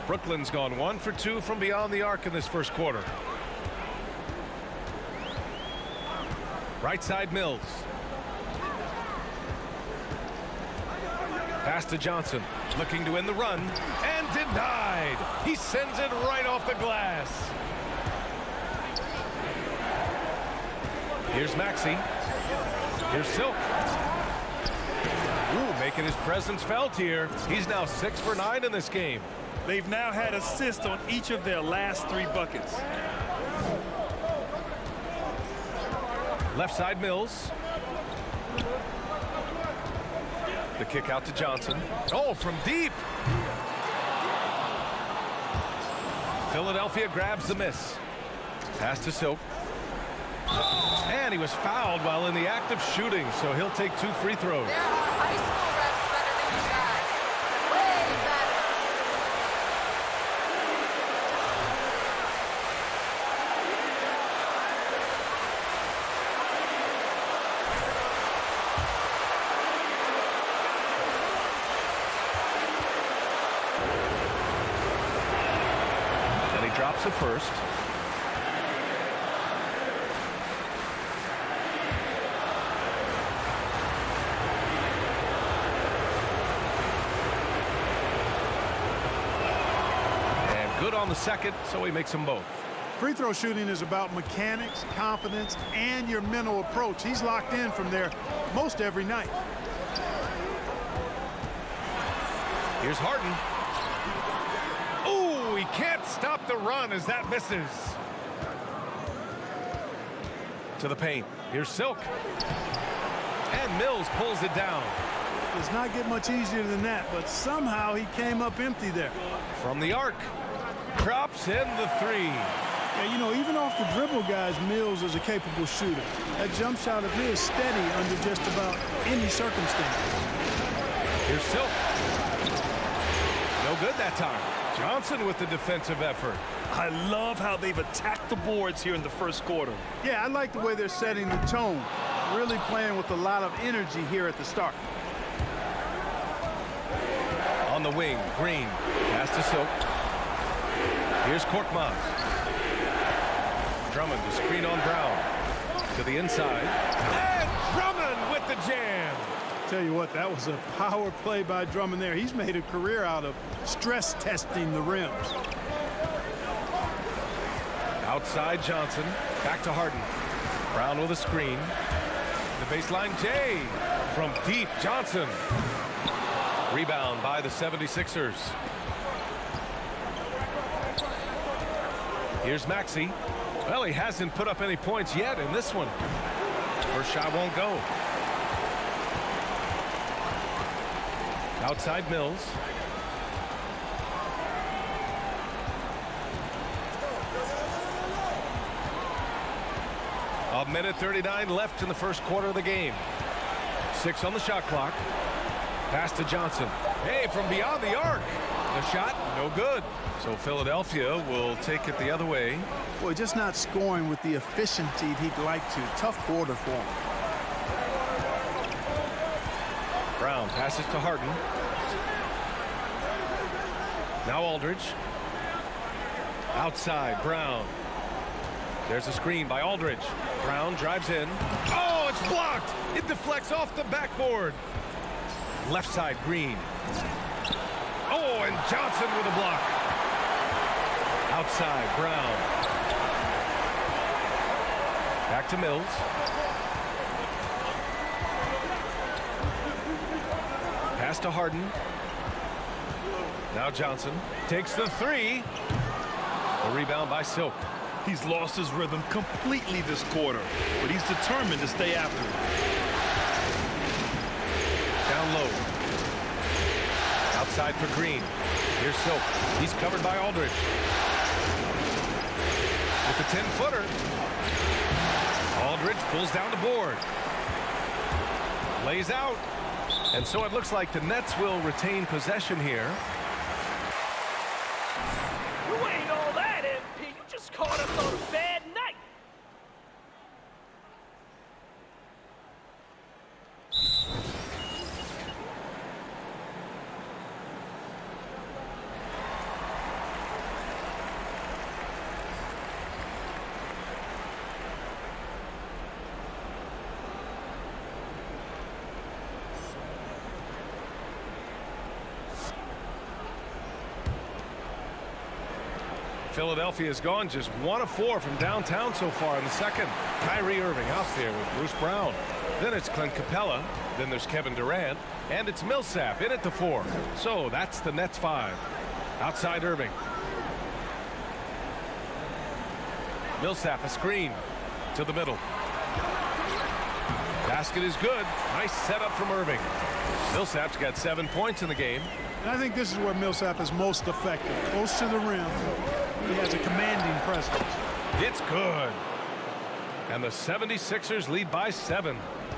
on! Brooklyn's gone one for two from beyond the arc in this first quarter. Right side Mills. Pass to Johnson, looking to end the run, and denied. He sends it right off the glass. Here's Maxey. Here's Silk. Ooh, making his presence felt here. He's now six for nine in this game. They've now had assists on each of their last three buckets. Left side Mills. The kick out to Johnson. Oh, from deep. Philadelphia grabs the miss. Pass to Silk. And he was fouled while in the act of shooting, so he'll take two free throws. There are high school refs better than you guys. Way better. Drops it first. And good on the second, so he makes them both. Free throw shooting is about mechanics, confidence, and your mental approach. He's locked in from there most every night. Here's Harden. He can't stop the run as that misses. To the paint. Here's Silk. And Mills pulls it down. It does not get much easier than that, but somehow he came up empty there. From the arc. Drops in the three. And, you know, even off the dribble, guys, Mills is a capable shooter. That jump shot of his steady under just about any circumstance. Here's Silk. No good that time. Johnson with the defensive effort. I love how they've attacked the boards here in the first quarter. Yeah, I like the way they're setting the tone. Really playing with a lot of energy here at the start. On the wing, Green. Pass to Silk. Here's Korkmaz. Drummond to screen on Brown. To the inside. And Drummond with the jam. Tell you what, that was a power play by Drummond there. He's made a career out of stress testing the rims. Outside Johnson, back to Harden. Brown with a screen. The baseline J from deep Johnson. Rebound by the seventy-sixers. Here's Maxey. Well, he hasn't put up any points yet in this one. First shot won't go. Outside Mills. A minute thirty-nine left in the first quarter of the game. Six on the shot clock. Pass to Johnson. Hey, from beyond the arc. The shot, no good. So Philadelphia will take it the other way. Well, just not scoring with the efficiency he'd like to. Tough quarter for him. Brown passes to Harden. Now Aldridge. Outside, Brown. There's a screen by Aldridge. Brown drives in. Oh, it's blocked. It deflects off the backboard. Left side, Green. Oh, and Johnson with a block. Outside, Brown. Back to Mills. Pass to Harden. Now Johnson takes the three. The rebound by Silk. He's lost his rhythm completely this quarter, but he's determined to stay after it. Down low. Outside for Green. Here's Silk. He's covered by Aldridge. With the ten-footer. Aldridge pulls down the board. Lays out. And so it looks like the Nets will retain possession here. You ain't all that, M P. You just caught us on a bad night. Philadelphia has gone just one of four from downtown so far in the second. Kyrie Irving out there with Bruce Brown. Then it's Clint Capela. Then there's Kevin Durant. And it's Millsap in at the four. So that's the Nets five. Outside Irving. Millsap a screen to the middle. Basket is good. Nice setup from Irving. Millsap's got seven points in the game. And I think this is where Millsap is most effective. Close to the rim. He has a commanding presence. It's good. And the seventy-sixers lead by seven.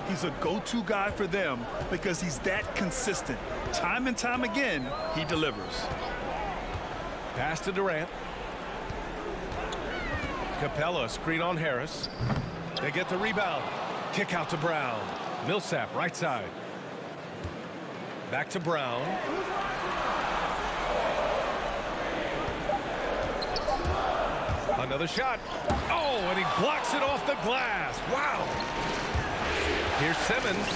He's a go-to guy for them because he's that consistent. Time and time again, he delivers. Pass to Durant. Capela, screen on Harris. They get the rebound. Kick out to Brown. Millsap, right side. Back to Brown. Another shot. Oh, and he blocks it off the glass. Wow. Here's Simmons.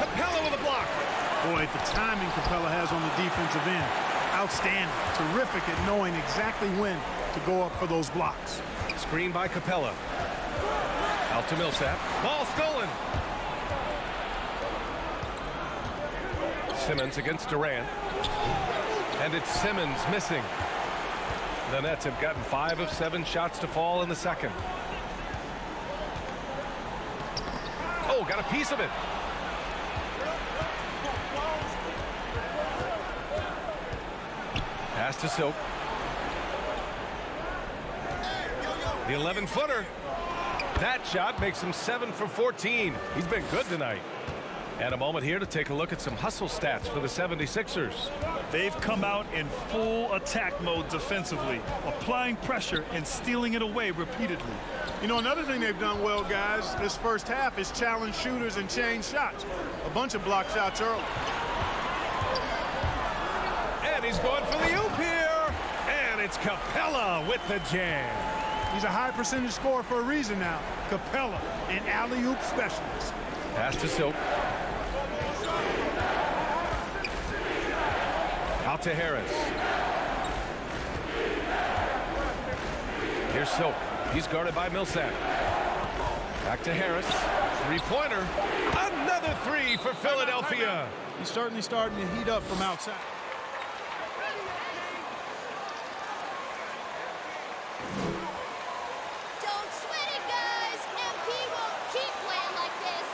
Capela with a block. Boy, the timing Capela has on the defensive end. Outstanding. Terrific at knowing exactly when to go up for those blocks. Screen by Capela. Out to Millsap. Ball stolen. Simmons against Durant. And it's Simmons missing. The Nets have gotten five of seven shots to fall in the second. Oh, got a piece of it. Pass to Silk. The eleven-footer. That shot makes him seven for fourteen. He's been good tonight. And a moment here to take a look at some hustle stats for the seventy-sixers. They've come out in full attack mode defensively, applying pressure and stealing it away repeatedly. You know, another thing they've done well, guys, this first half is challenge shooters and chain shots. A bunch of block shots early. And he's going for the oop here. And it's Capela with the jam. He's a high percentage scorer for a reason now. Capela, an alley-oop specialist. Pass to Silk. Out to Harris. Here's Silk. He's guarded by Millsap. Back to Harris. Three-pointer. Another three for Philadelphia. He's certainly starting to heat up from outside. Don't sweat it, guys. M P won't keep playing like this.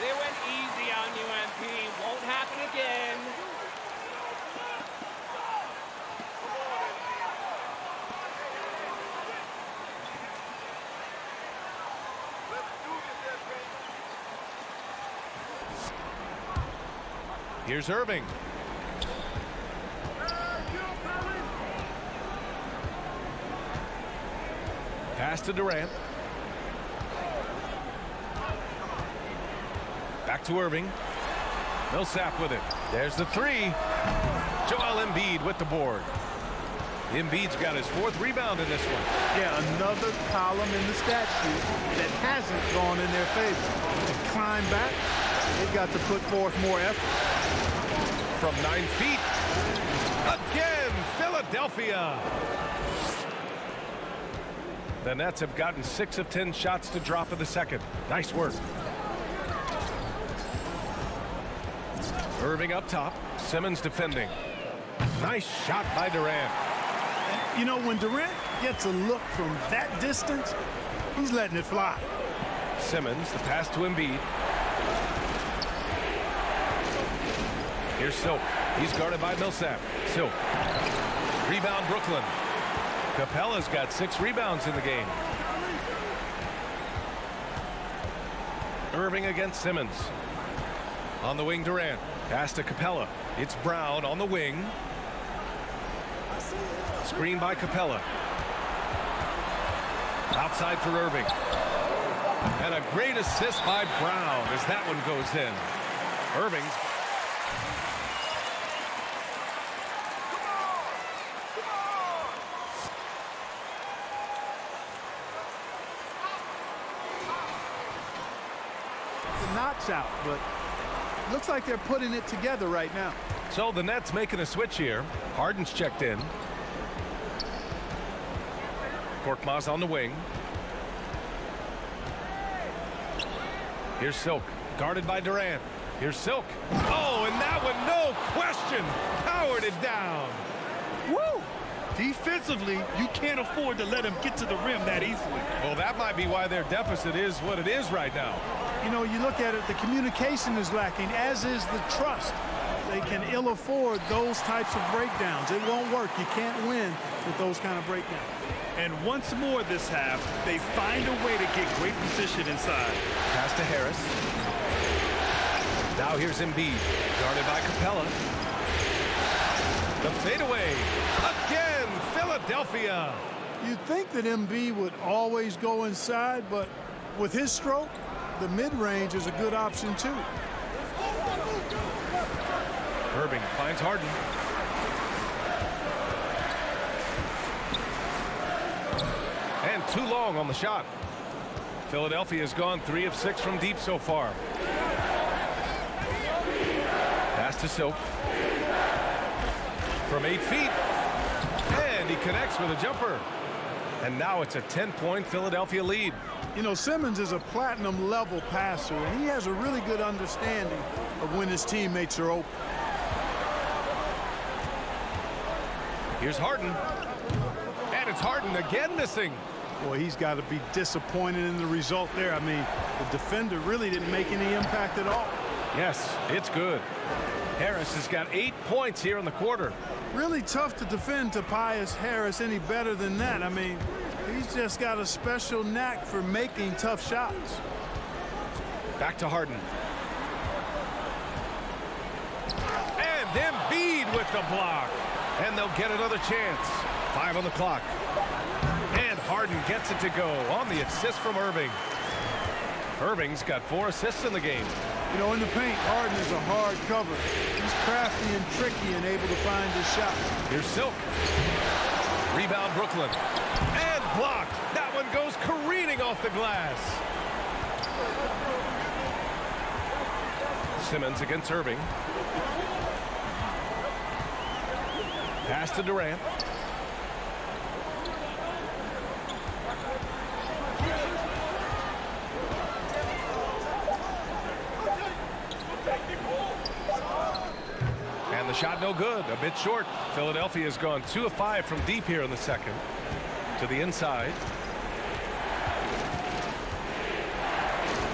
They went easy on you, M P. Won't happen again. Here's Irving. Pass to Durant. Back to Irving. Millsap with it. There's the three. Joel Embiid with the board. Embiid's got his fourth rebound in this one. Yeah, another column in the stat sheet that hasn't gone in their favor. To climb back, they've got to put forth more effort. From nine feet. Again, Philadelphia. The Nets have gotten six of ten shots to drop in the second. Nice work. Irving up top. Simmons defending. Nice shot by Durant. You know, when Durant gets a look from that distance, He's letting it fly. Simmons, the pass to Embiid. Here's Silk. He's guarded by Millsap. Silk. Rebound Brooklyn. Capela's got six rebounds in the game. Irving against Simmons. On the wing, Durant. Pass to Capela. It's Brown on the wing. Screen by Capela. Outside for Irving. And a great assist by Brown as that one goes in. Irving. The knocks out, but looks like they're putting it together right now. So the Nets making a switch here. Harden's checked in. Korkmaz on the wing. Here's Silk, guarded by Durant. Here's Silk. Oh, and that one, no question, powered it down. Woo! Defensively, you can't afford to let him get to the rim that easily. Well, that might be why their deficit is what it is right now. You know, you look at it, the communication is lacking, as is the trust. They can ill afford those types of breakdowns. It won't work. You can't win with those kind of breakdowns. And once more this half, they find a way to get great position inside. Pass to Harris. Now here's Embiid, guarded by Capela. The fadeaway. Again, Philadelphia. You'd think that Embiid would always go inside, but with his stroke, the mid-range is a good option, too. Irving finds Harden. And too long on the shot. Philadelphia has gone three of six from deep so far. Pass to Silk. From eight feet. And he connects with a jumper. And now it's a ten-point Philadelphia lead. You know, Simmons is a platinum-level passer, and he has a really good understanding of when his teammates are open. Here's Harden. And it's Harden again missing. Boy, he's got to be disappointed in the result there. I mean, the defender really didn't make any impact at all. Yes, it's good. Harris has got eight points here in the quarter. Really tough to defend Tobias Harris any better than that. I mean, he's just got a special knack for making tough shots. Back to Harden. And Embiid with the block. And they'll get another chance. Five on the clock. And Harden gets it to go on the assist from Irving. Irving's got four assists in the game. You know, in the paint, Harden is a hard cover. He's crafty and tricky and able to find his shot. Here's Silk. Rebound Brooklyn. And blocked. That one goes careening off the glass. Simmons against Irving. Pass to Durant. And the shot no good. A bit short. Philadelphia has gone two of five from deep here in the second. To the inside.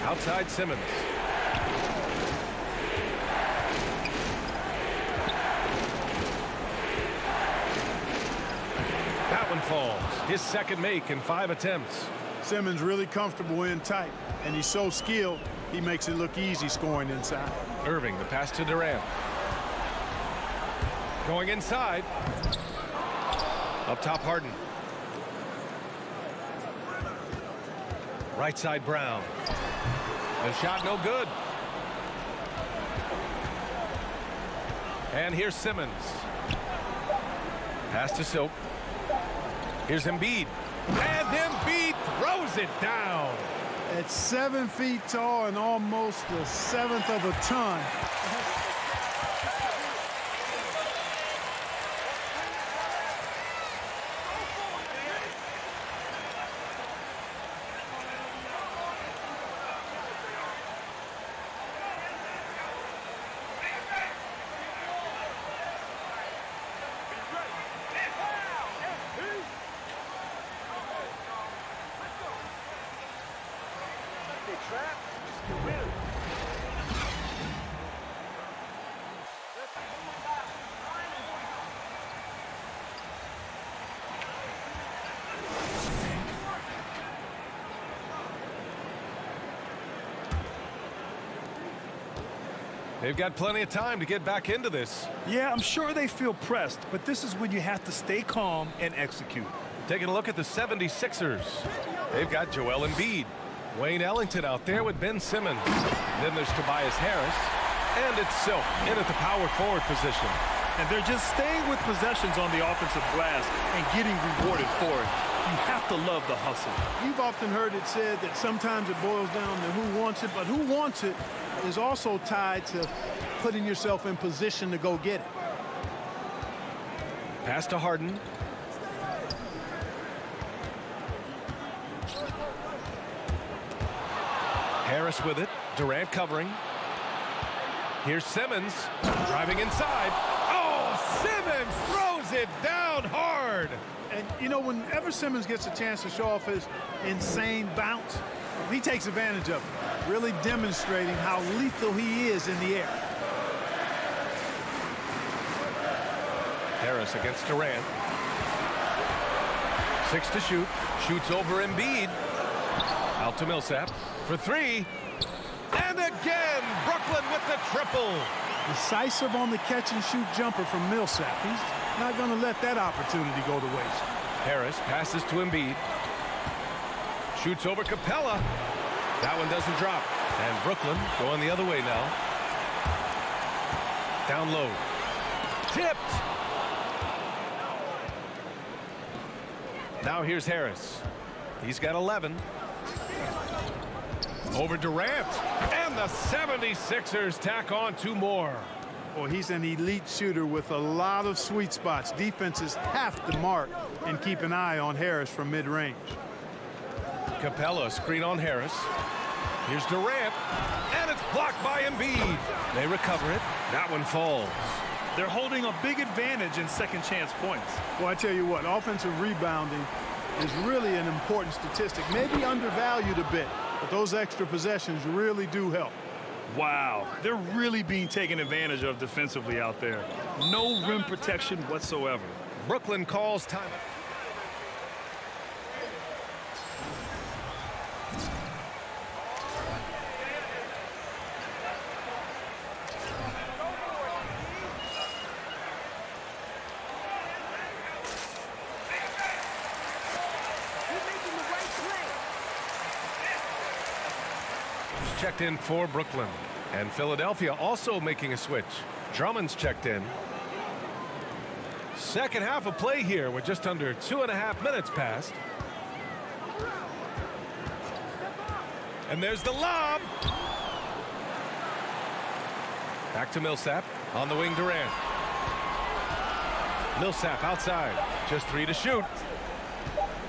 Outside Simmons. Falls. His second make in five attempts. Simmons really comfortable in tight, and he's so skilled, he makes it look easy scoring inside. Irving, the pass to Durant. Going inside. Up top, Harden. Right side, Brown. The shot no good. And here's Simmons. Pass to Silk. Here's Embiid. And Embiid throws it down. At seven feet tall and almost the seventh of a ton. They've got plenty of time to get back into this. Yeah, I'm sure they feel pressed, but this is when you have to stay calm and execute. Taking a look at the seventy-sixers. They've got Joel Embiid, Wayne Ellington out there with Ben Simmons. Then there's Tobias Harris, and it's Silk in at the power forward position. And they're just staying with possessions on the offensive glass and getting rewarded for it. You have to love the hustle. You've often heard it said that sometimes it boils down to who wants it, but who wants it is also tied to putting yourself in position to go get it. Pass to Harden. Harris with it. Durant covering. Here's Simmons driving inside. Oh, Simmons throws it down hard. And, you know, whenever Simmons gets a chance to show off his insane bounce, he takes advantage of it. Really demonstrating how lethal he is in the air. Harris against Durant. Six to shoot. Shoots over Embiid. Out to Millsap for three. And again, Brooklyn with the triple. Decisive on the catch-and-shoot jumper from Millsap. He's not going to let that opportunity go to waste. Harris passes to Embiid. Shoots over Capela. That one doesn't drop. And Brooklyn going the other way now. Down low. Tipped. Now here's Harris. He's got eleven. Over Durant. And the seventy-sixers tack on two more. Well, he's an elite shooter with a lot of sweet spots. Defenses have to mark and keep an eye on Harris from mid-range. Capela screen on Harris. Here's Durant, and it's blocked by Embiid. They recover it. That one falls. They're holding a big advantage in second chance points. Well, I tell you what, offensive rebounding is really an important statistic. Maybe undervalued a bit, but those extra possessions really do help. Wow, they're really being taken advantage of defensively out there. No rim protection whatsoever. Brooklyn calls timeout. Checked in for Brooklyn, and Philadelphia also making a switch. Drummond's checked in. Second half of play here with just under two and a half minutes passed. And there's the lob. Back to Millsap. On the wing, Durant. Millsap outside. Just three to shoot.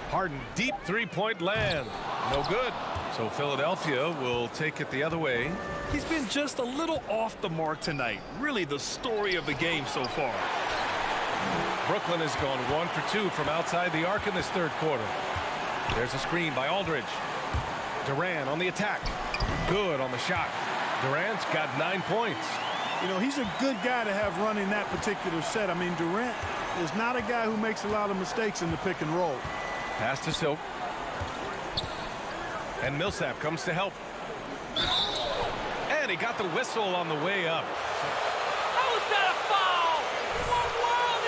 Harden deep three-point land. No good. So Philadelphia will take it the other way. He's been just a little off the mark tonight. Really the story of the game so far. Brooklyn has gone one for two from outside the arc in this third quarter. There's a screen by Aldridge. Durant on the attack. Good on the shot. Durant's got nine points. You know, he's a good guy to have running that particular set. I mean, Durant is not a guy who makes a lot of mistakes in the pick and roll. Pass to Silk. And Millsap comes to help. And he got the whistle on the way up. How is that a foul? What world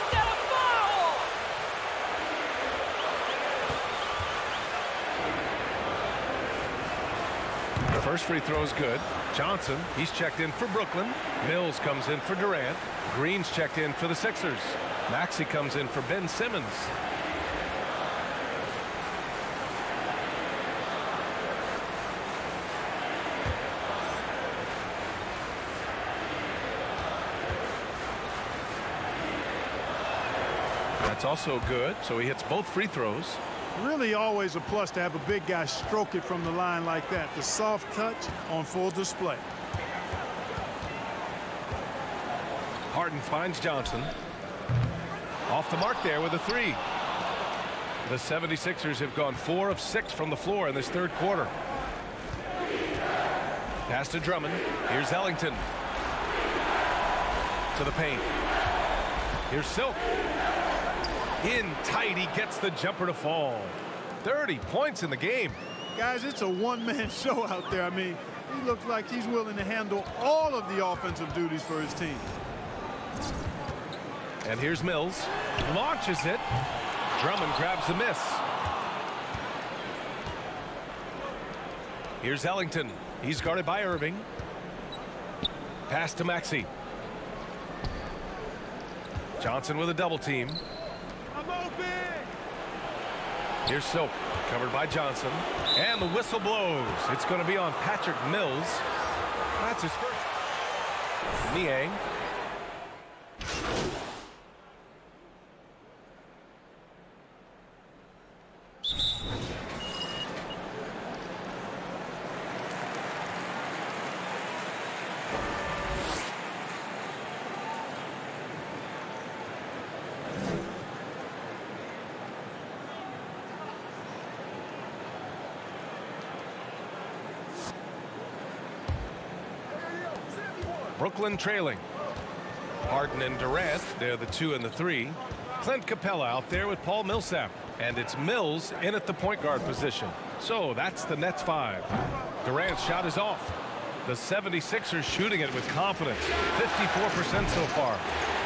is that a foul? The first free throw is good. Johnson, he's checked in for Brooklyn. Mills comes in for Durant. Green's checked in for the Sixers. Maxey comes in for Ben Simmons. It's also good, so he hits both free throws. Really always a plus to have a big guy stroke it from the line like that. The soft touch on full display. Harden finds Johnson. Off the mark there with a three. The seventy-sixers have gone four of six from the floor in this third quarter. Pass to Drummond. Here's Ellington. To the paint. Here's Silk. In tight, he gets the jumper to fall. thirty points in the game. Guys, it's a one-man show out there. I mean, He looks like he's willing to handle all of the offensive duties for his team. And here's Mills. Launches it. Drummond grabs the miss. Here's Ellington. He's guarded by Irving. Pass to Maxey. Johnson with a double team. I'm open. Here's Silk. Covered by Johnson. And the whistle blows. It's going to be on Patrick Mills. That's his first. Niang. Brooklyn trailing. Harden and Durant, they're the two and the three. Clint Capela out there with Paul Millsap. And it's Mills in at the point guard position. So that's the Nets five. Durant's shot is off. The seventy-sixers shooting it with confidence. fifty-four percent so far.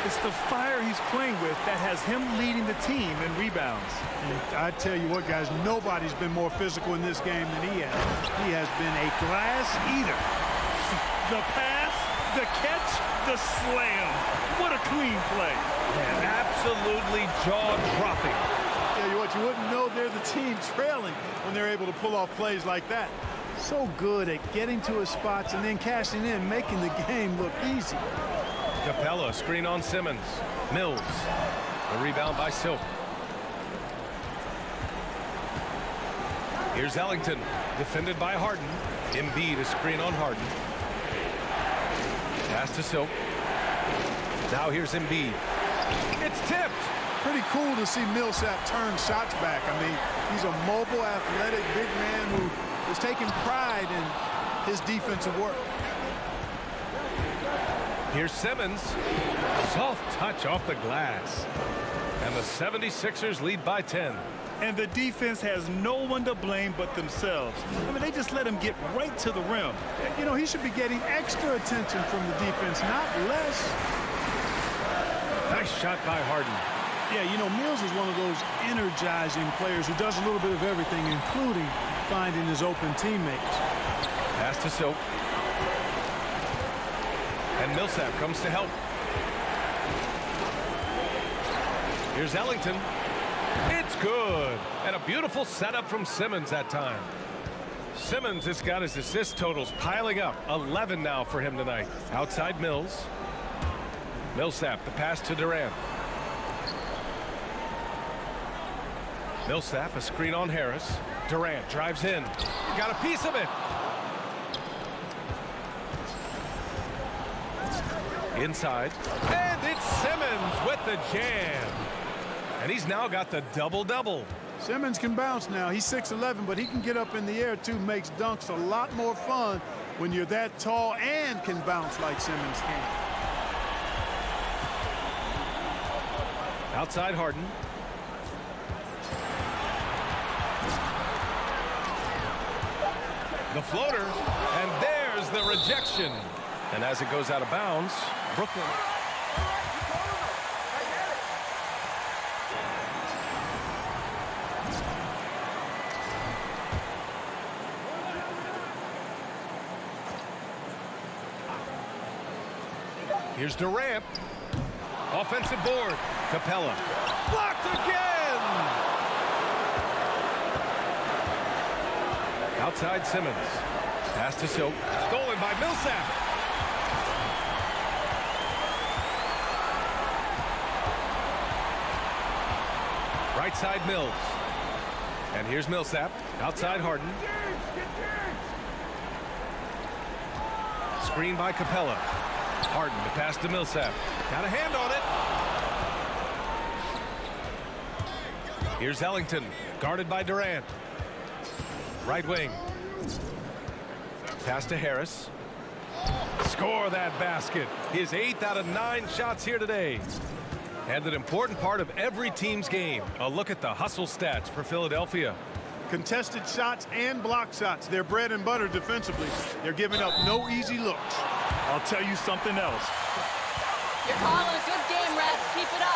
It's the fire he's playing with that has him leading the team in rebounds. And I tell you what, guys, nobody's been more physical in this game than he has. He has been a glass eater. The pass. The catch, the slam. What a clean play. And absolutely jaw-dropping. Tell you what, you wouldn't know they're the team trailing when they're able to pull off plays like that. So good at getting to his spots and then cashing in, making the game look easy. Capela, screen on Simmons. Mills. The rebound by Silk. Here's Ellington, defended by Harden. Embiid, a screen on Harden. Pass to Silk. Now here's Embiid. It's tipped. Pretty cool to see Millsap turn shots back. I mean, he's a mobile, athletic, big man who is taking pride in his defensive work. Here's Simmons. Soft touch off the glass. And the seventy-sixers lead by ten. And the defense has no one to blame but themselves. I mean, they just let him get right to the rim. You know, he should be getting extra attention from the defense, not less. Nice shot by Harden. Yeah, you know, Mills is one of those energizing players who does a little bit of everything, including finding his open teammates. Pass to Silk. And Millsap comes to help. Here's Ellington. It's good. And a beautiful setup from Simmons that time. Simmons has got his assist totals piling up. eleven now for him tonight. Outside Mills. Millsap, the pass to Durant. Millsap, a screen on Harris. Durant drives in. Got a piece of it. Inside. And it's Simmons with the jam. And he's now got the double-double. Simmons can bounce now. He's six eleven, but he can get up in the air, too. Makes dunks a lot more fun when you're that tall and can bounce like Simmons can. Outside Harden. The floater, and there's the rejection. And as it goes out of bounds, Brooklyn... Here's Durant. Offensive board. Capela. Blocked again! Outside Simmons. Pass to Silk. Stolen by Millsap. Right side Mills. And here's Millsap. Outside Harden. Screen by Capela. Harden to pass to Millsap. Got a hand on it. Here's Ellington, guarded by Durant. Right wing. Pass to Harris. Score that basket. His eighth out of nine shots here today. And an important part of every team's game. A look at the hustle stats for Philadelphia. Contested shots and block shots. They're bread and butter defensively. They're giving up no easy looks. I'll tell you something else. You're calling a good game, refs. Keep it up.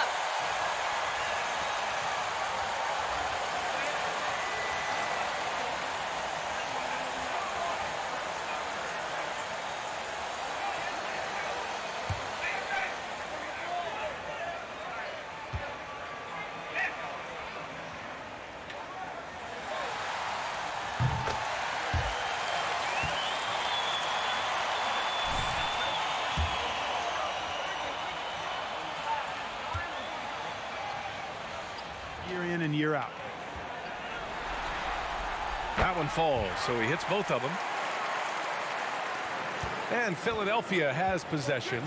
Falls, so he hits both of them. And Philadelphia has possession.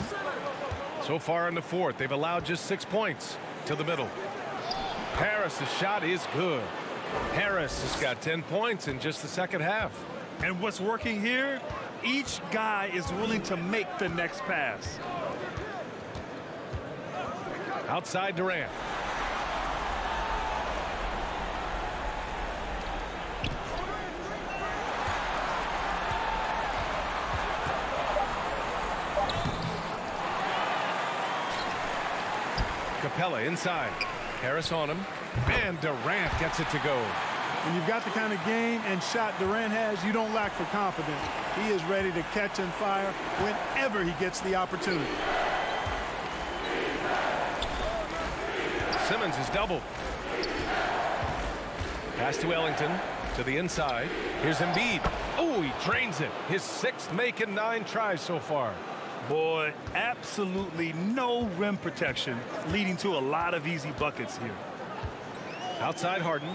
So far in the fourth, they've allowed just six points to the middle. Harris's shot is good. Harris has got ten points in just the second half. And what's working here? Each guy is willing to make the next pass. Outside Durant. Capela inside. Harris on him. And Durant gets it to go. When you've got the kind of game and shot Durant has, you don't lack for confidence. He is ready to catch and fire whenever he gets the opportunity. Simmons is doubled. Pass to Ellington. To the inside. Here's Embiid. Oh, he drains it. His sixth make and nine tries so far. Boy, absolutely no rim protection, leading to a lot of easy buckets here. Outside Harden.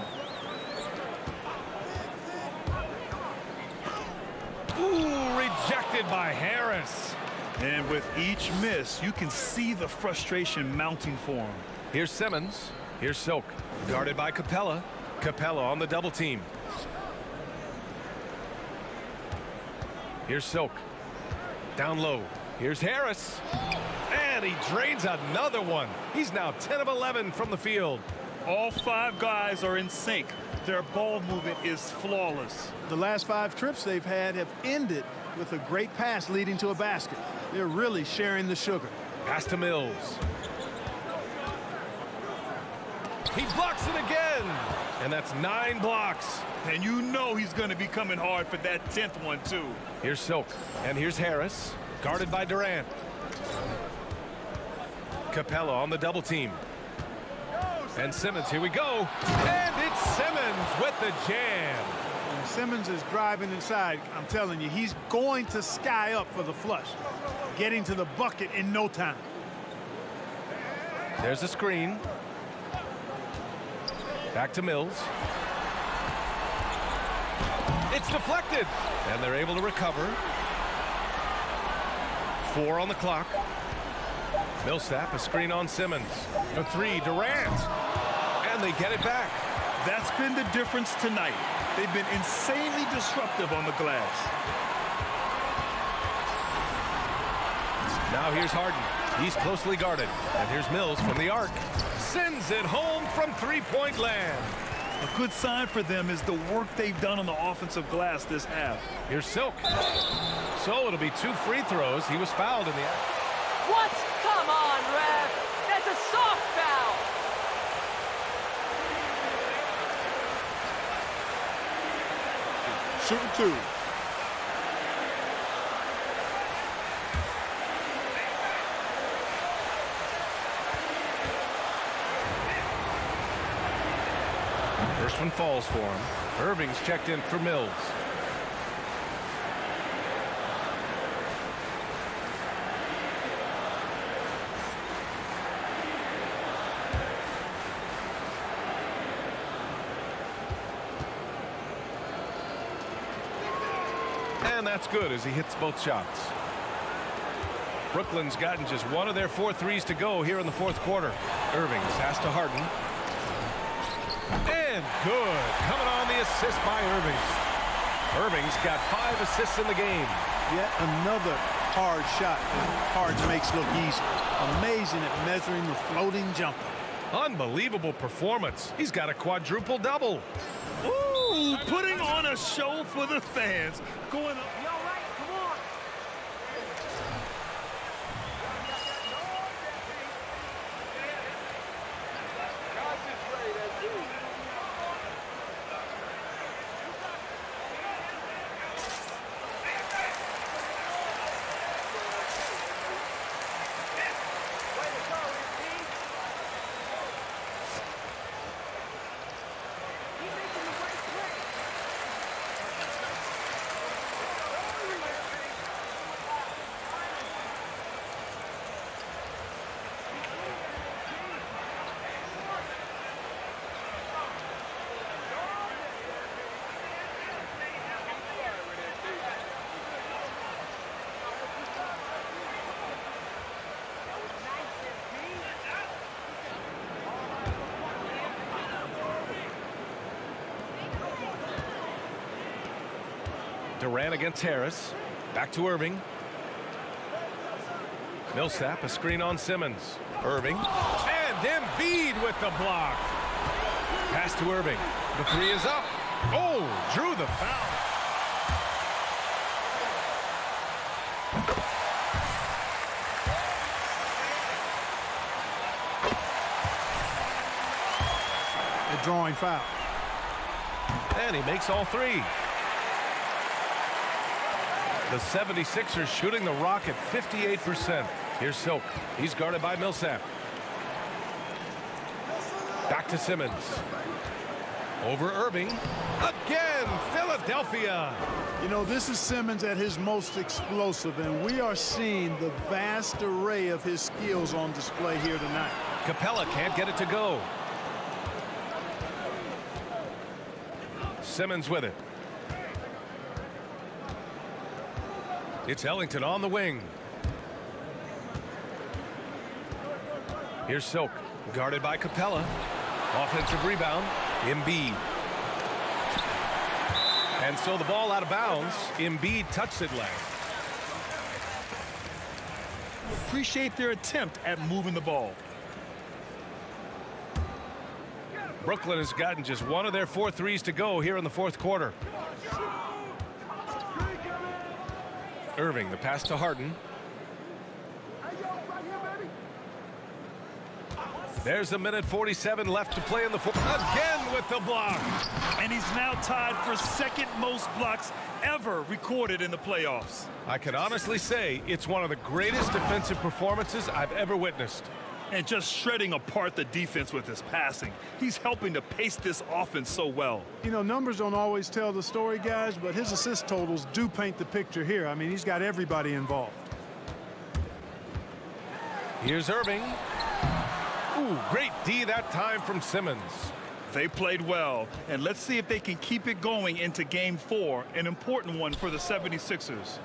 Ooh, rejected by Harris. And with each miss, you can see the frustration mounting for him. Here's Simmons. Here's Silk. Guarded by Capela. Capela on the double team. Here's Silk. Down low. Here's Harris, and he drains another one. He's now ten of eleven from the field. All five guys are in sync. Their ball movement is flawless. The last five trips they've had have ended with a great pass leading to a basket. They're really sharing the sugar. Pass to Mills. He blocks it again, and that's nine blocks. And you know he's going to be coming hard for that tenth one, too. Here's Silk, and here's Harris. Guarded by Durant. Capela on the double team. And Simmons, here we go. And it's Simmons with the jam. And Simmons is driving inside. I'm telling you, he's going to sky up for the flush. Getting to the bucket in no time. There's a screen. Back to Mills. It's deflected. And they're able to recover. Four on the clock. Millsap, a screen on Simmons. A three, Durant. And they get it back. That's been the difference tonight. They've been insanely disruptive on the glass. Now here's Harden. He's closely guarded. And here's Mills from the arc. Sends it home from three-point land. A good sign for them is the work they've done on the offensive glass this half. Here's Silk. So it'll be two free throws. He was fouled in the... What? Come on, ref. That's a soft foul. Shooting two. First one falls for him. Irving's checked in for Mills. And that's good as he hits both shots. Brooklyn's gotten just one of their four threes to go here in the fourth quarter. Irving's pass to Harden. And good. Coming on the assist by Irving. Irving's got five assists in the game. Yet another hard shot. Hard makes look easy. Amazing at measuring the floating jumper. Unbelievable performance. He's got a quadruple double. Ooh. Ooh, putting on a show for the fans. Going up. You all right? Come on. Durant against Harris. Back to Irving. Millsap, a screen on Simmons. Irving. And Embiid with the block. Pass to Irving. The three is up. Oh, drew the foul. The drawing foul. And he makes all three. The seventy-sixers shooting the rock at fifty-eight percent. Here's Silk. He's guarded by Millsap. Back to Simmons. Over Irving. Again, Philadelphia. You know, this is Simmons at his most explosive, and we are seeing the vast array of his skills on display here tonight. Capela can't get it to go. Simmons with it. It's Ellington on the wing. Here's Silk, guarded by Capela. Offensive rebound, Embiid. And so the ball out of bounds, Embiid touched it last. Appreciate their attempt at moving the ball. Brooklyn has gotten just one of their four threes to go here in the fourth quarter. Irving, the pass to Harden. There's a minute forty-seven left to play in the fourth. Again with the block. And he's now tied for second most blocks ever recorded in the playoffs. I can honestly say it's one of the greatest defensive performances I've ever witnessed. And just shredding apart the defense with his passing. He's helping to pace this offense so well. You know, numbers don't always tell the story, guys, but his assist totals do paint the picture here. I mean, he's got everybody involved. Here's Irving. Ooh, great D that time from Simmons. They played well, and let's see if they can keep it going into game four, an important one for the seventy-sixers.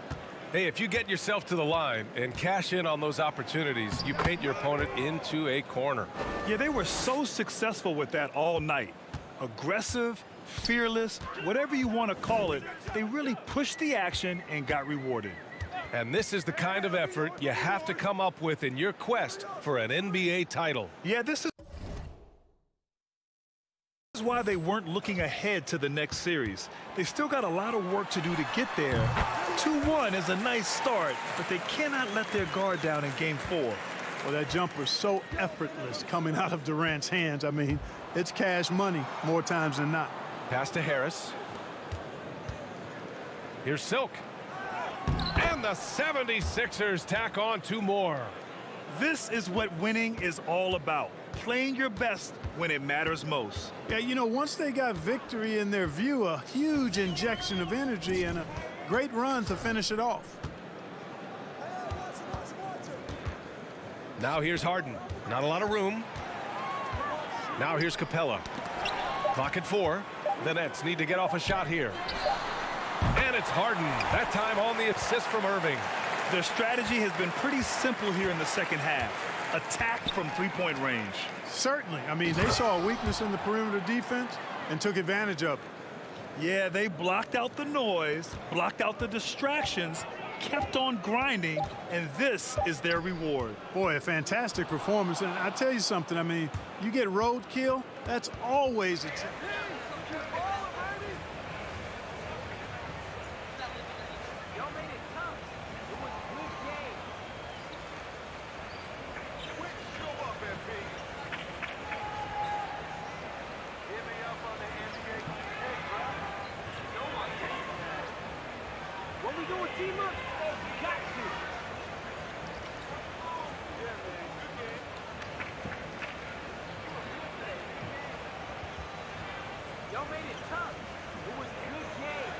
Hey, if you get yourself to the line and cash in on those opportunities, you paint your opponent into a corner. Yeah, they were so successful with that all night. Aggressive, fearless, whatever you want to call it, they really pushed the action and got rewarded. And this is the kind of effort you have to come up with in your quest for an N B A title. Yeah, this is why they weren't looking ahead to the next series. They still got a lot of work to do to get there. two one is a nice start, but they cannot let their guard down in game four. Well, that jumper so effortless coming out of Durant's hands. I mean, it's cash money more times than not. Pass to Harris. Here's Silk. And the seventy-sixers tack on two more. This is what winning is all about. Playing your best when it matters most. Yeah, you know, once they got victory in their view, a huge injection of energy and a great run to finish it off. Now here's Harden. Not a lot of room. Now here's Capela. Clock at four. The Nets need to get off a shot here. And it's Harden. That time on the assist from Irving. Their strategy has been pretty simple here in the second half. Attack from three-point range. Certainly. I mean, they saw a weakness in the perimeter defense and took advantage of it. Yeah, they blocked out the noise, blocked out the distractions, kept on grinding, and this is their reward. Boy, a fantastic performance. And I tell you something, I mean, you get roadkill, that's always a Y'all made it tough. It was a good game.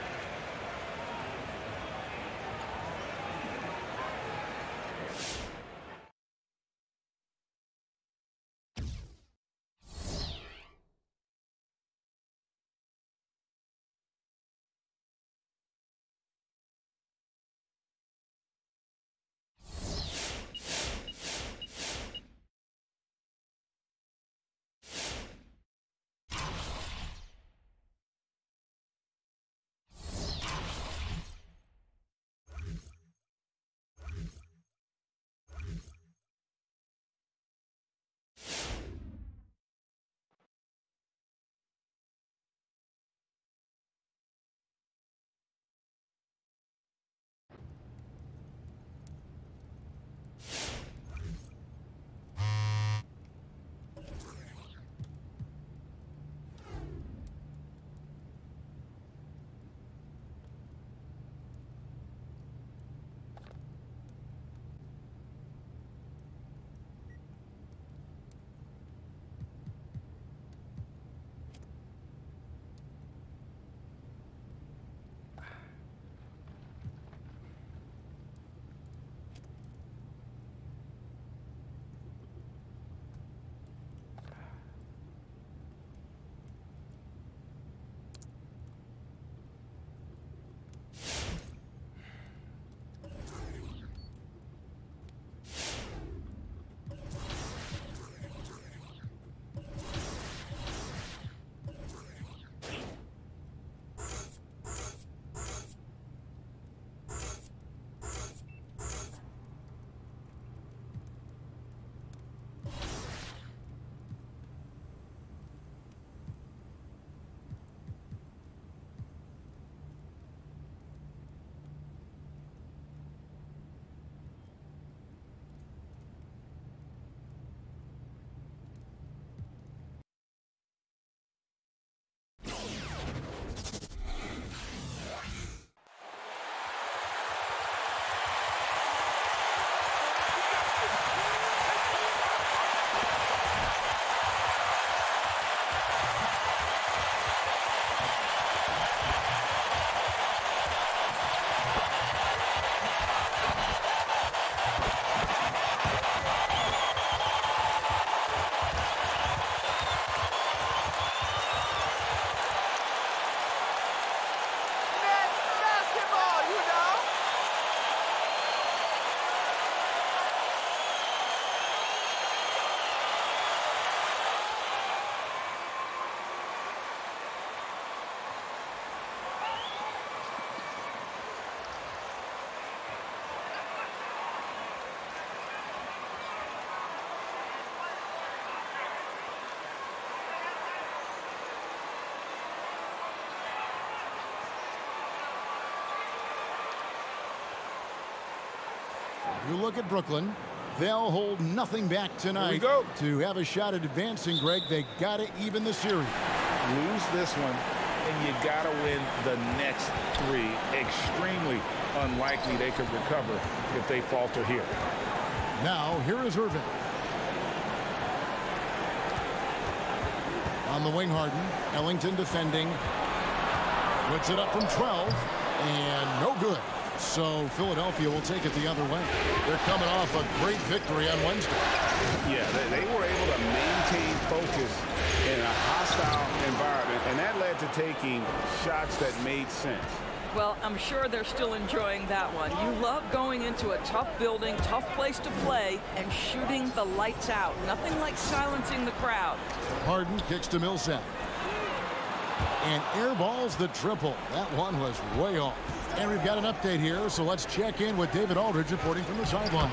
You look at Brooklyn, they'll hold nothing back tonight go. to have a shot at advancing, Greg. They got to even the series. Lose this one, and you got to win the next three. Extremely unlikely they could recover if they falter here. Now, here is Irving. On the wing, Harden. Ellington defending. Puts it up from twelve, and no good. So Philadelphia will take it the other way. They're coming off a great victory on Wednesday. Yeah, they, they were able to maintain focus in a hostile environment, and that led to taking shots that made sense. Well, I'm sure they're still enjoying that one. You love going into a tough building, tough place to play, and shooting the lights out. Nothing like silencing the crowd. Harden kicks to Millsap. And airballs the triple. That one was way off. And we've got an update here, so let's check in with David Aldridge reporting from the sideline.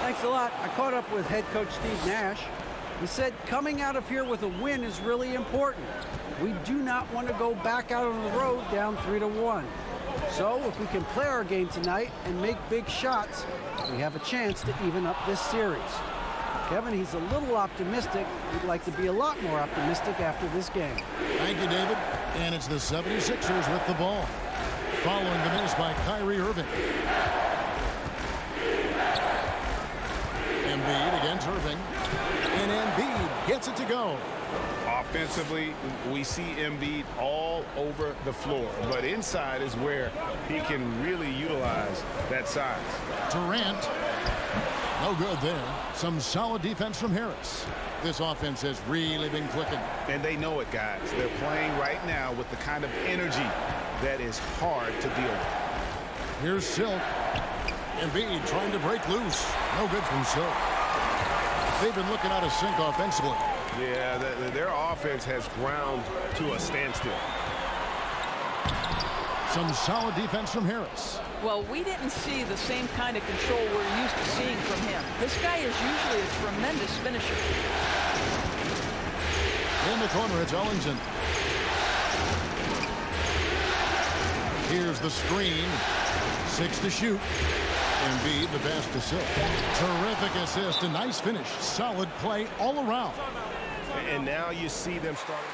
Thanks a lot. I caught up with head coach Steve Nash. He said coming out of here with a win is really important. We do not want to go back out on the road down three to one. So if we can play our game tonight and make big shots, we have a chance to even up this series. Kevin, he's a little optimistic. He'd like to be a lot more optimistic after this game. Thank you, David. And it's the seventy-sixers with the ball. Following the miss by Kyrie Irving. Embiid against Irving. And Embiid gets it to go. Offensively, we see Embiid all over the floor, but inside is where he can really utilize that size. Durant, no good there. Some solid defense from Harris. This offense has really been clicking. And they know it, guys. They're playing right now with the kind of energy that is hard to deal with. Here's Silk. Embiid trying to break loose. No good from Silk. They've been looking out of sync offensively. Yeah, the, the, their offense has ground to a standstill. Some solid defense from Harris. Well, we didn't see the same kind of control we're used to seeing from him. This guy is usually a tremendous finisher. In the corner, it's Ellington. Here's the screen. Six to shoot. Embiid, the pass to Silk. Terrific assist, a nice finish. Solid play all around. And now you see them starting.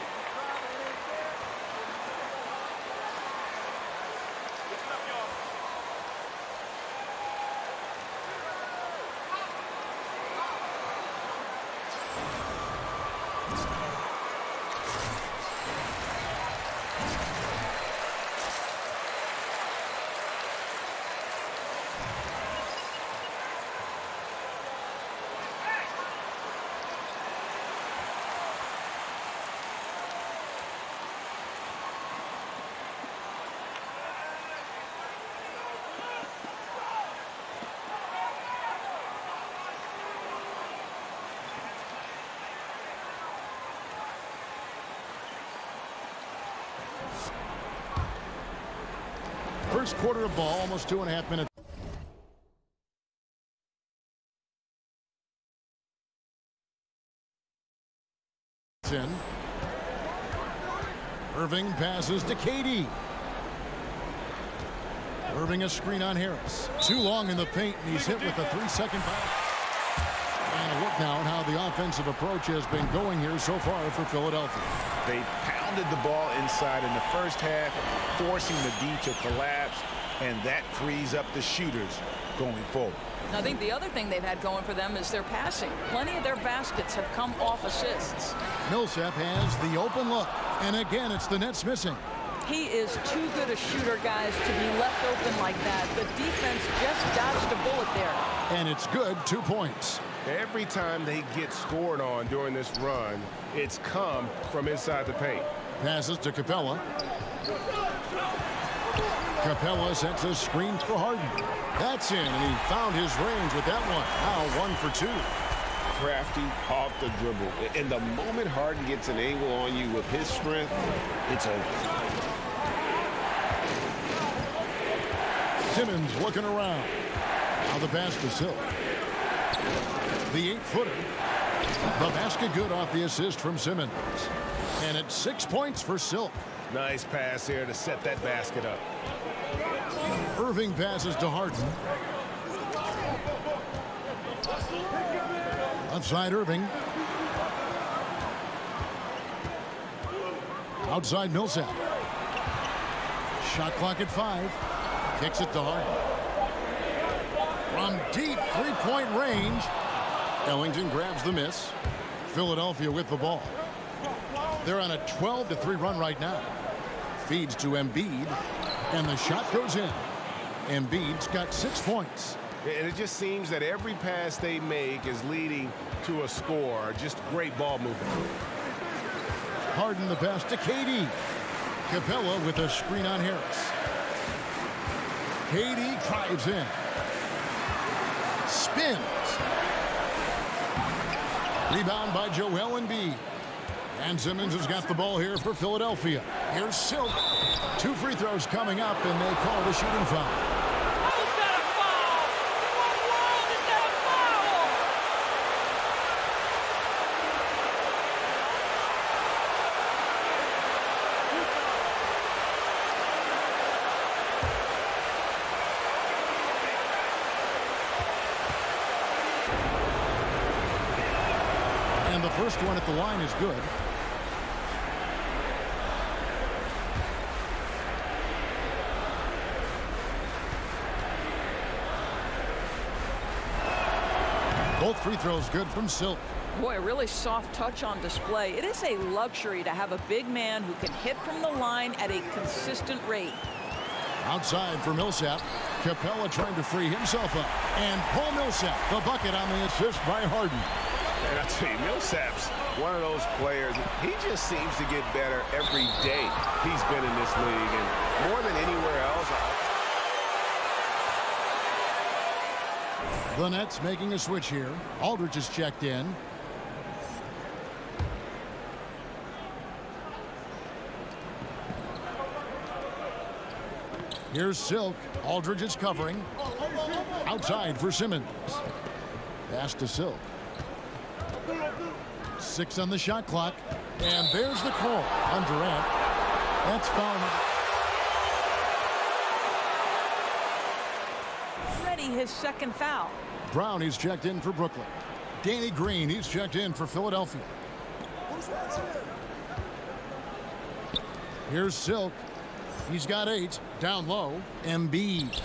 First quarter of ball, almost two and a half minutes. In. Irving passes to K D. Irving a screen on Harris. Too long in the paint, and he's hit with a three-second foul. And a look now at how the offensive approach has been going here so far for Philadelphia. They pounded the ball inside in the first half, forcing the D to collapse, and that frees up the shooters going forward. I think the other thing they've had going for them is their passing. Plenty of their baskets have come off assists. Millsap has the open look, and again, it's the Nets missing. He is too good a shooter, guys, to be left open like that. The defense just dodged a bullet there. And it's good, two points. Every time they get scored on during this run, it's come from inside the paint. Passes to Capela. Capela sets a screen for Harden. That's in, and he found his range with that one. Now one for two. Crafty off the dribble. And the moment Harden gets an angle on you with his strength, it's over. Simmons looking around. Now the pass to Silk. The eight-footer. The basket good off the assist from Simmons. And it's six points for Silk. Nice pass here to set that basket up. Irving passes to Harden. Outside Irving. Outside Millsap. Shot clock at five. Kicks it to Harden. From deep three-point range. Ellington grabs the miss. Philadelphia with the ball. They're on a twelve to three run right now. Feeds to Embiid, and the shot goes in. Embiid's got six points. And it just seems that every pass they make is leading to a score. Just great ball movement. Harden the pass to K D. Capela with a screen on Harris. K D drives in. Spins. Rebound by Joel Embiid. And Simmons has got the ball here for Philadelphia. Here's Silk. Two free throws coming up, and they call the shooting foul. How is that a foul? What world is that a foul? And the first one at the line is good. Both free throws good from Silk. Boy, a really soft touch on display. It is a luxury to have a big man who can hit from the line at a consistent rate. Outside for Millsap. Capela trying to free himself up. And Paul Millsap, the bucket on the assist by Harden. And I tell you, Millsap's one of those players. He just seems to get better every day he's been in this league. And more than anywhere else. The Nets making a switch here. Aldridge has checked in. Here's Silk. Aldridge is covering. Outside for Simmons. Pass to Silk. Six on the shot clock. And there's the call on Durant. That's foul. Ready his second foul. Brown, he's checked in for Brooklyn. Danny Green, he's checked in for Philadelphia. Here's Silk. He's got eight. Down low, Embiid.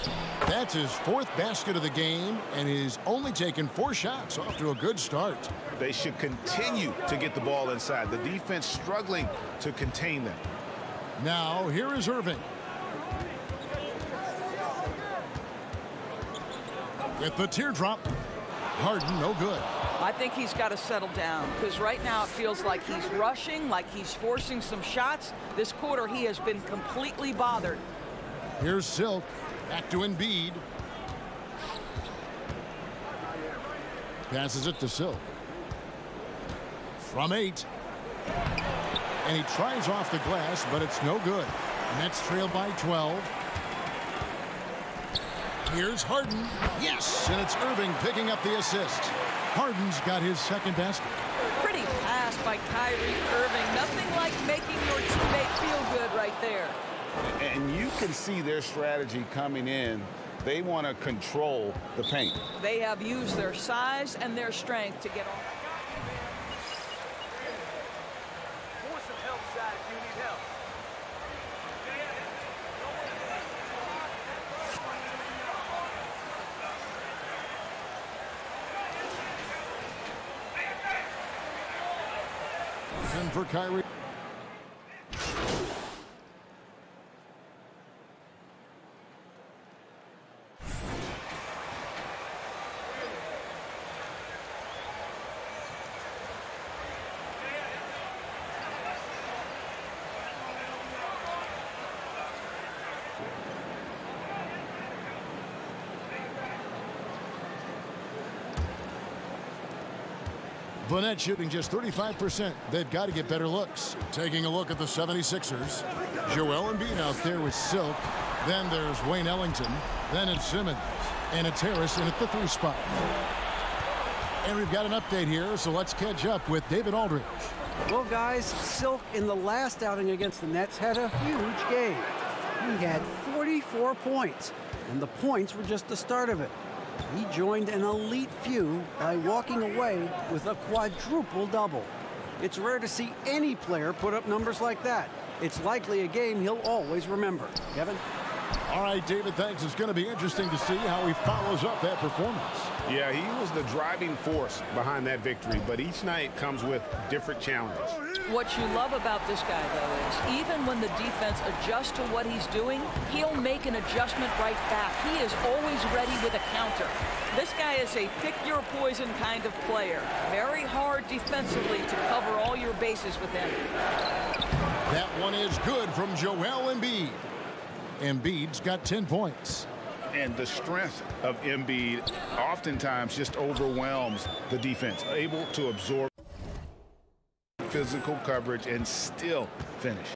That's his fourth basket of the game, and he's only taken four shots. Off to a good start. They should continue to get the ball inside. The defense struggling to contain them. Now, here is Irving. With the teardrop, Harden no good. I think he's got to settle down, because right now it feels like he's rushing, like he's forcing some shots. This quarter, he has been completely bothered. Here's Silk. Back to Embiid. Passes it to Silk. From eight. And he tries off the glass, but it's no good. Nets trail by twelve. Here's Harden. Yes! And it's Irving picking up the assist. Harden's got his second basket. Pretty pass by Kyrie Irving. Nothing like making your teammate feel good right there. And you can see their strategy coming in. They want to control the paint. They have used their size and their strength to get on. Force some help side if you need help. And for Kyrie. The Nets shooting just thirty-five percent. They've got to get better looks. Taking a look at the seventy-sixers. Joel Embiid out there with Silk. Then there's Wayne Ellington. Then it's Simmons. And it's Harris in at the three spot. And we've got an update here, so let's catch up with David Aldridge. Well, guys, Silk in the last outing against the Nets had a huge game. He had forty-four points, and the points were just the start of it. He joined an elite few by walking away with a quadruple double. It's rare to see any player put up numbers like that. It's likely a game he'll always remember. Kevin? All right, David, thanks. It's going to be interesting to see how he follows up that performance. Yeah, he was the driving force behind that victory, but each night comes with different challenges. What you love about this guy, though, is even when the defense adjusts to what he's doing, he'll make an adjustment right back. He is always ready with a counter. This guy is a pick-your-poison kind of player. Very hard defensively to cover all your bases with him. That one is good from Joel Embiid. Embiid's got ten points. And the strength of Embiid oftentimes just overwhelms the defense, able to absorb physical coverage and still finish.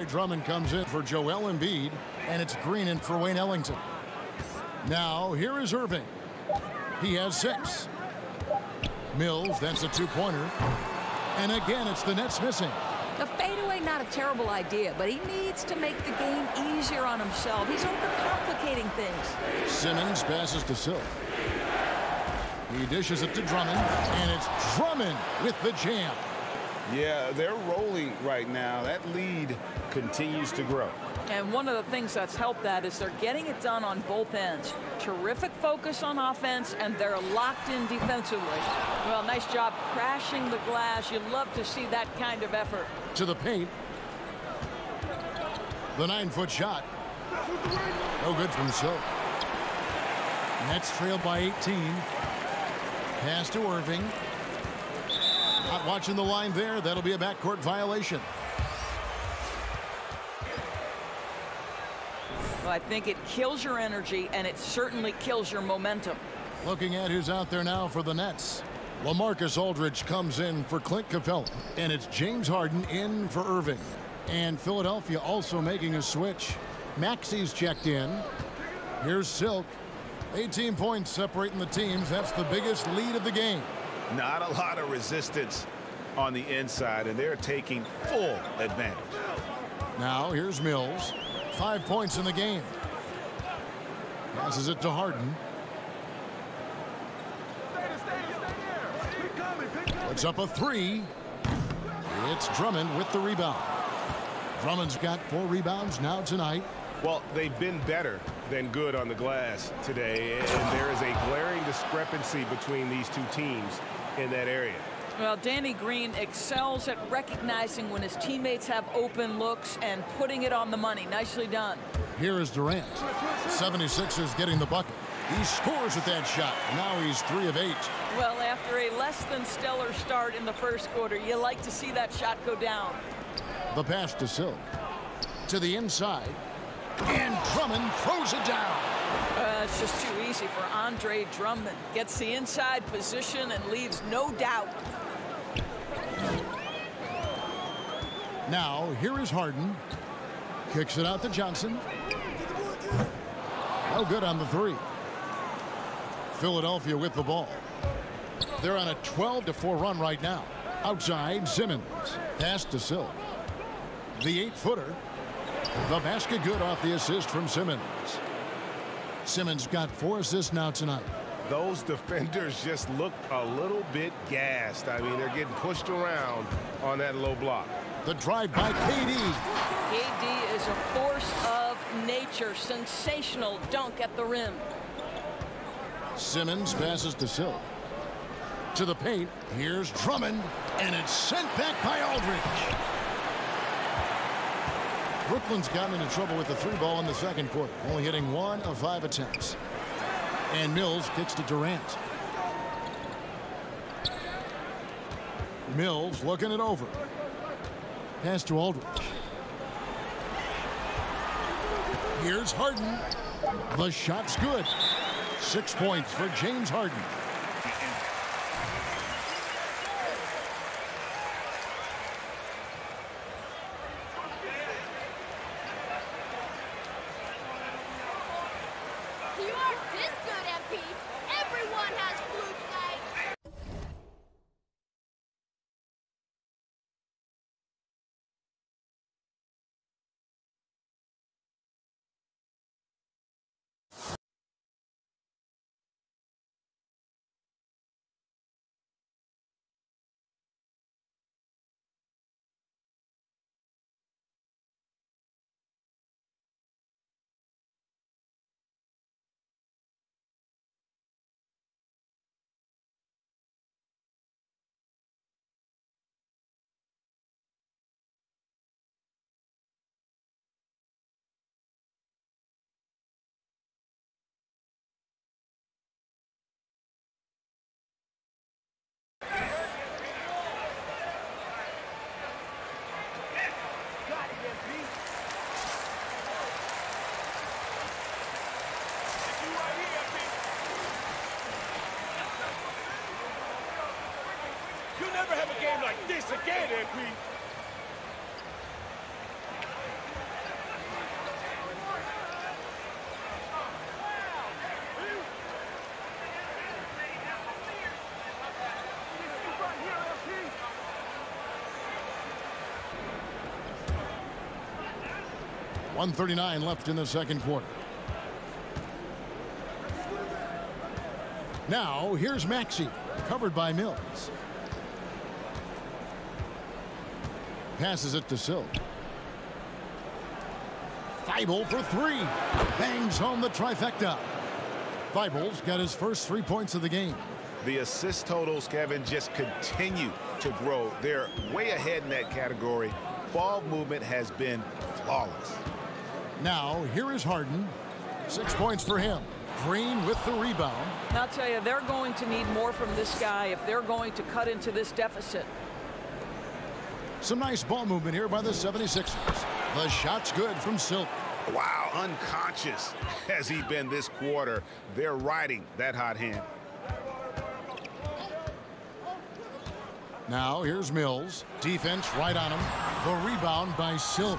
Andre Drummond comes in for Joel Embiid, and it's Green in for Wayne Ellington. Now here is Irving. He has six. Mills, that's a two-pointer. And again, it's the Nets missing. The fadeaway, not a terrible idea, but he needs to make the game easier on himself. He's overcomplicating things. Simmons passes to Silk. He dishes it to Drummond, and it's Drummond with the jam. Yeah, they're rolling right now. That lead continues to grow. And one of the things that's helped that is they're getting it done on both ends. Terrific focus on offense, and they're locked in defensively. Well, nice job crashing the glass. You love to see that kind of effort. To the paint. The nine-foot shot. No good from Silk. Nets trail by eighteen. Pass to Irving. Not watching the line there. That'll be a backcourt violation. Well, I think it kills your energy, and it certainly kills your momentum. Looking at who's out there now for the Nets. LaMarcus Aldridge comes in for Clint Capela, and it's James Harden in for Irving. And Philadelphia also making a switch. Maxey's checked in. Here's Silk. eighteen points separating the teams. That's the biggest lead of the game. Not a lot of resistance on the inside, and they're taking full advantage. Now here's Mills. Five points in the game. Passes it to Harden. Puts up a three. It's Drummond with the rebound. Drummond's got four rebounds now tonight. Well, they've been better than good on the glass today, and there is a glaring discrepancy between these two teams in that area. Well, Danny Green excels at recognizing when his teammates have open looks and putting it on the money. Nicely done. Here is Durant. seventy-sixers getting the bucket. He scores with that shot. Now he's three of eight. Well, after a less than stellar start in the first quarter, you like to see that shot go down. The pass to Silk. To the inside. And Drummond throws it down. Uh, it's just too easy for Andre Drummond. Gets the inside position and leaves no doubt. Now, here is Harden. Kicks it out to Johnson. No good on the three. Philadelphia with the ball. They're on a twelve to four run right now. Outside, Simmons. Pass to Silk. The eight-footer. The basket good off the assist from Simmons. Simmons got four assists now tonight. Those defenders just look a little bit gassed. I mean, they're getting pushed around on that low block. The drive by K D. K D is a force of nature. Sensational dunk at the rim. Simmons passes to Silk. To the paint. Here's Drummond. And it's sent back by Aldridge. Brooklyn's gotten into trouble with the three ball in the second quarter, only hitting one of five attempts. And Mills kicks to Durant. Mills looking it over. Pass to Aldridge. Here's Harden. The shot's good. Six points for James Harden. Have a game like this again, M P. one thirty-nine left in the second quarter. Now here's Maxey, covered by Mills. Passes it to Silk. Thybulle for three. Bangs home the trifecta. Thybulle's got his first three points of the game. The assist totals, Kevin, just continue to grow. They're way ahead in that category. Ball movement has been flawless. Now, here is Harden. Six points for him. Green with the rebound. I'll tell you, they're going to need more from this guy if they're going to cut into this deficit. Some nice ball movement here by the seventy-sixers. The shot's good from Silk. Wow, unconscious has he been this quarter. They're riding that hot hand. Now here's Mills. Defense right on him. The rebound by Silk.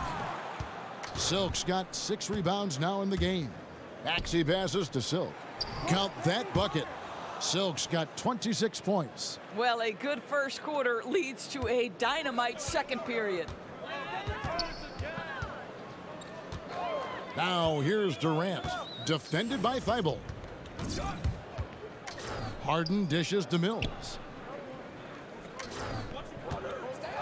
Silk's got six rebounds now in the game. Maxey passes to Silk. Count that bucket. Silk's got twenty-six points. Well, a good first quarter leads to a dynamite second period. Now here's Durant. Defended by Thybulle. Harden dishes to Mills.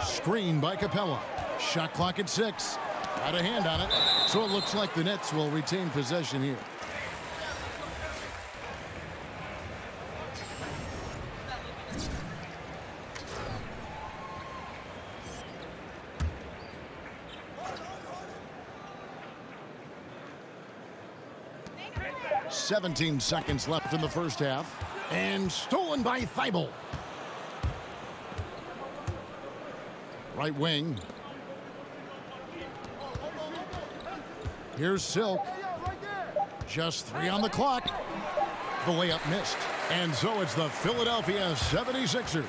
Screen by Capela. Shot clock at six. Got a hand on it. So it looks like the Nets will retain possession here. seventeen seconds left in the first half. And stolen by Thybulle. Right wing. Here's Silk. Just three on the clock. The layup missed. And so it's the Philadelphia seventy-sixers.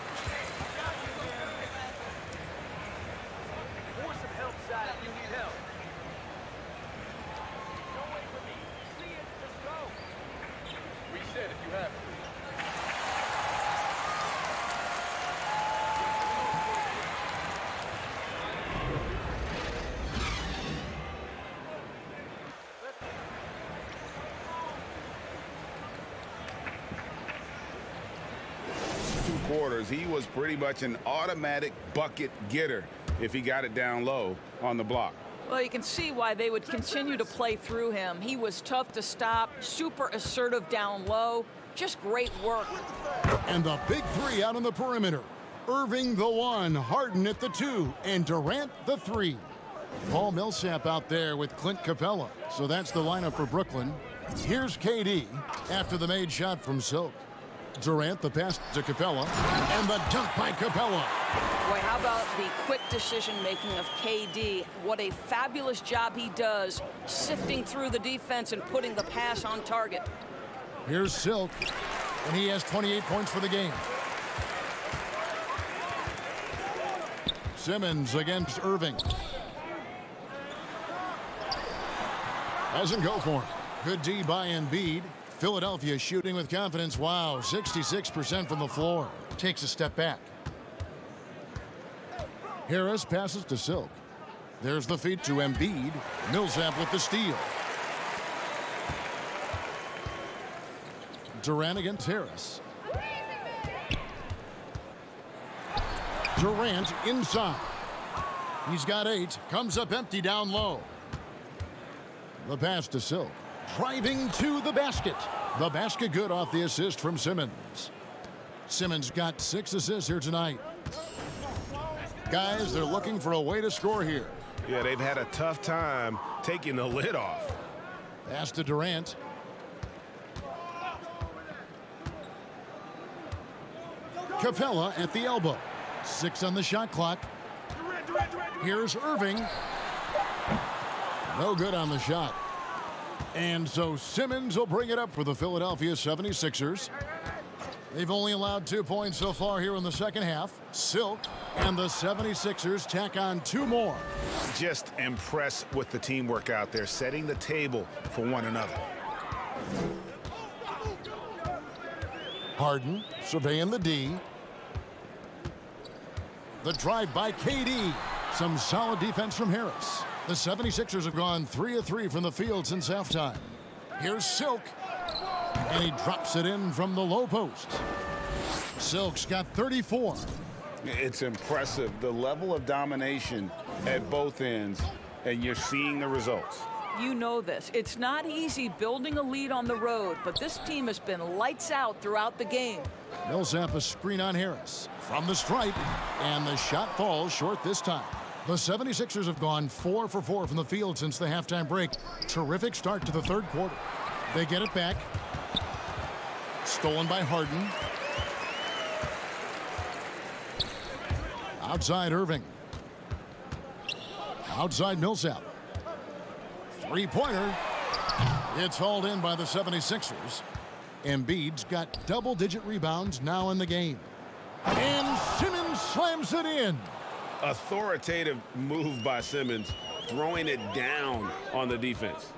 He was pretty much an automatic bucket getter if he got it down low on the block. Well, you can see why they would continue to play through him. He was tough to stop, super assertive down low. Just great work. And the big three out on the perimeter. Irving the one, Harden at the two, and Durant the three. Paul Millsap out there with Clint Capela. So that's the lineup for Brooklyn. Here's K D after the made shot from Silk. Durant, the pass to Capela, and the dunk by Capela. Boy, how about the quick decision-making of K D? What a fabulous job he does, sifting through the defense and putting the pass on target. Here's Silk, and he has twenty-eight points for the game. Simmons against Irving. Doesn't go for him. Good D by Embiid. Philadelphia shooting with confidence. Wow, sixty-six percent from the floor. Takes a step back. Harris passes to Silk. There's the feed to Embiid. Millsap with the steal. Durant against Harris. Durant inside. He's got eight. Comes up empty down low. The pass to Silk. Driving to the basket. The basket good off the assist from Simmons. Simmons got six assists here tonight. Guys, they're looking for a way to score here. Yeah, they've had a tough time taking the lid off. Pass to Durant. Capela at the elbow. Six on the shot clock. Here's Irving. No good on the shot. And so Simmons will bring it up for the Philadelphia seventy-sixers. They've only allowed two points so far here in the second half. Silk and the seventy-sixers tack on two more. Just impressed with the teamwork out there, setting the table for one another. Harden surveying the D. The drive by K D. Some solid defense from Harris. The seventy-sixers have gone three of three from the field since halftime. Here's Silk, and he drops it in from the low post. Silk's got thirty-four. It's impressive, the level of domination at both ends, and you're seeing the results. You know this. It's not easy building a lead on the road, but this team has been lights out throughout the game. Millsap a screen on Harris from the stripe, and the shot falls short this time. The seventy-sixers have gone four for four from the field since the halftime break. Terrific start to the third quarter. They get it back. Stolen by Harden. Outside Irving. Outside Millsap. Three-pointer. It's hauled in by the seventy-sixers. Embiid's got double-digit rebounds now in the game. And Simmons slams it in. Authoritative move by Simmons, throwing it down on the defense.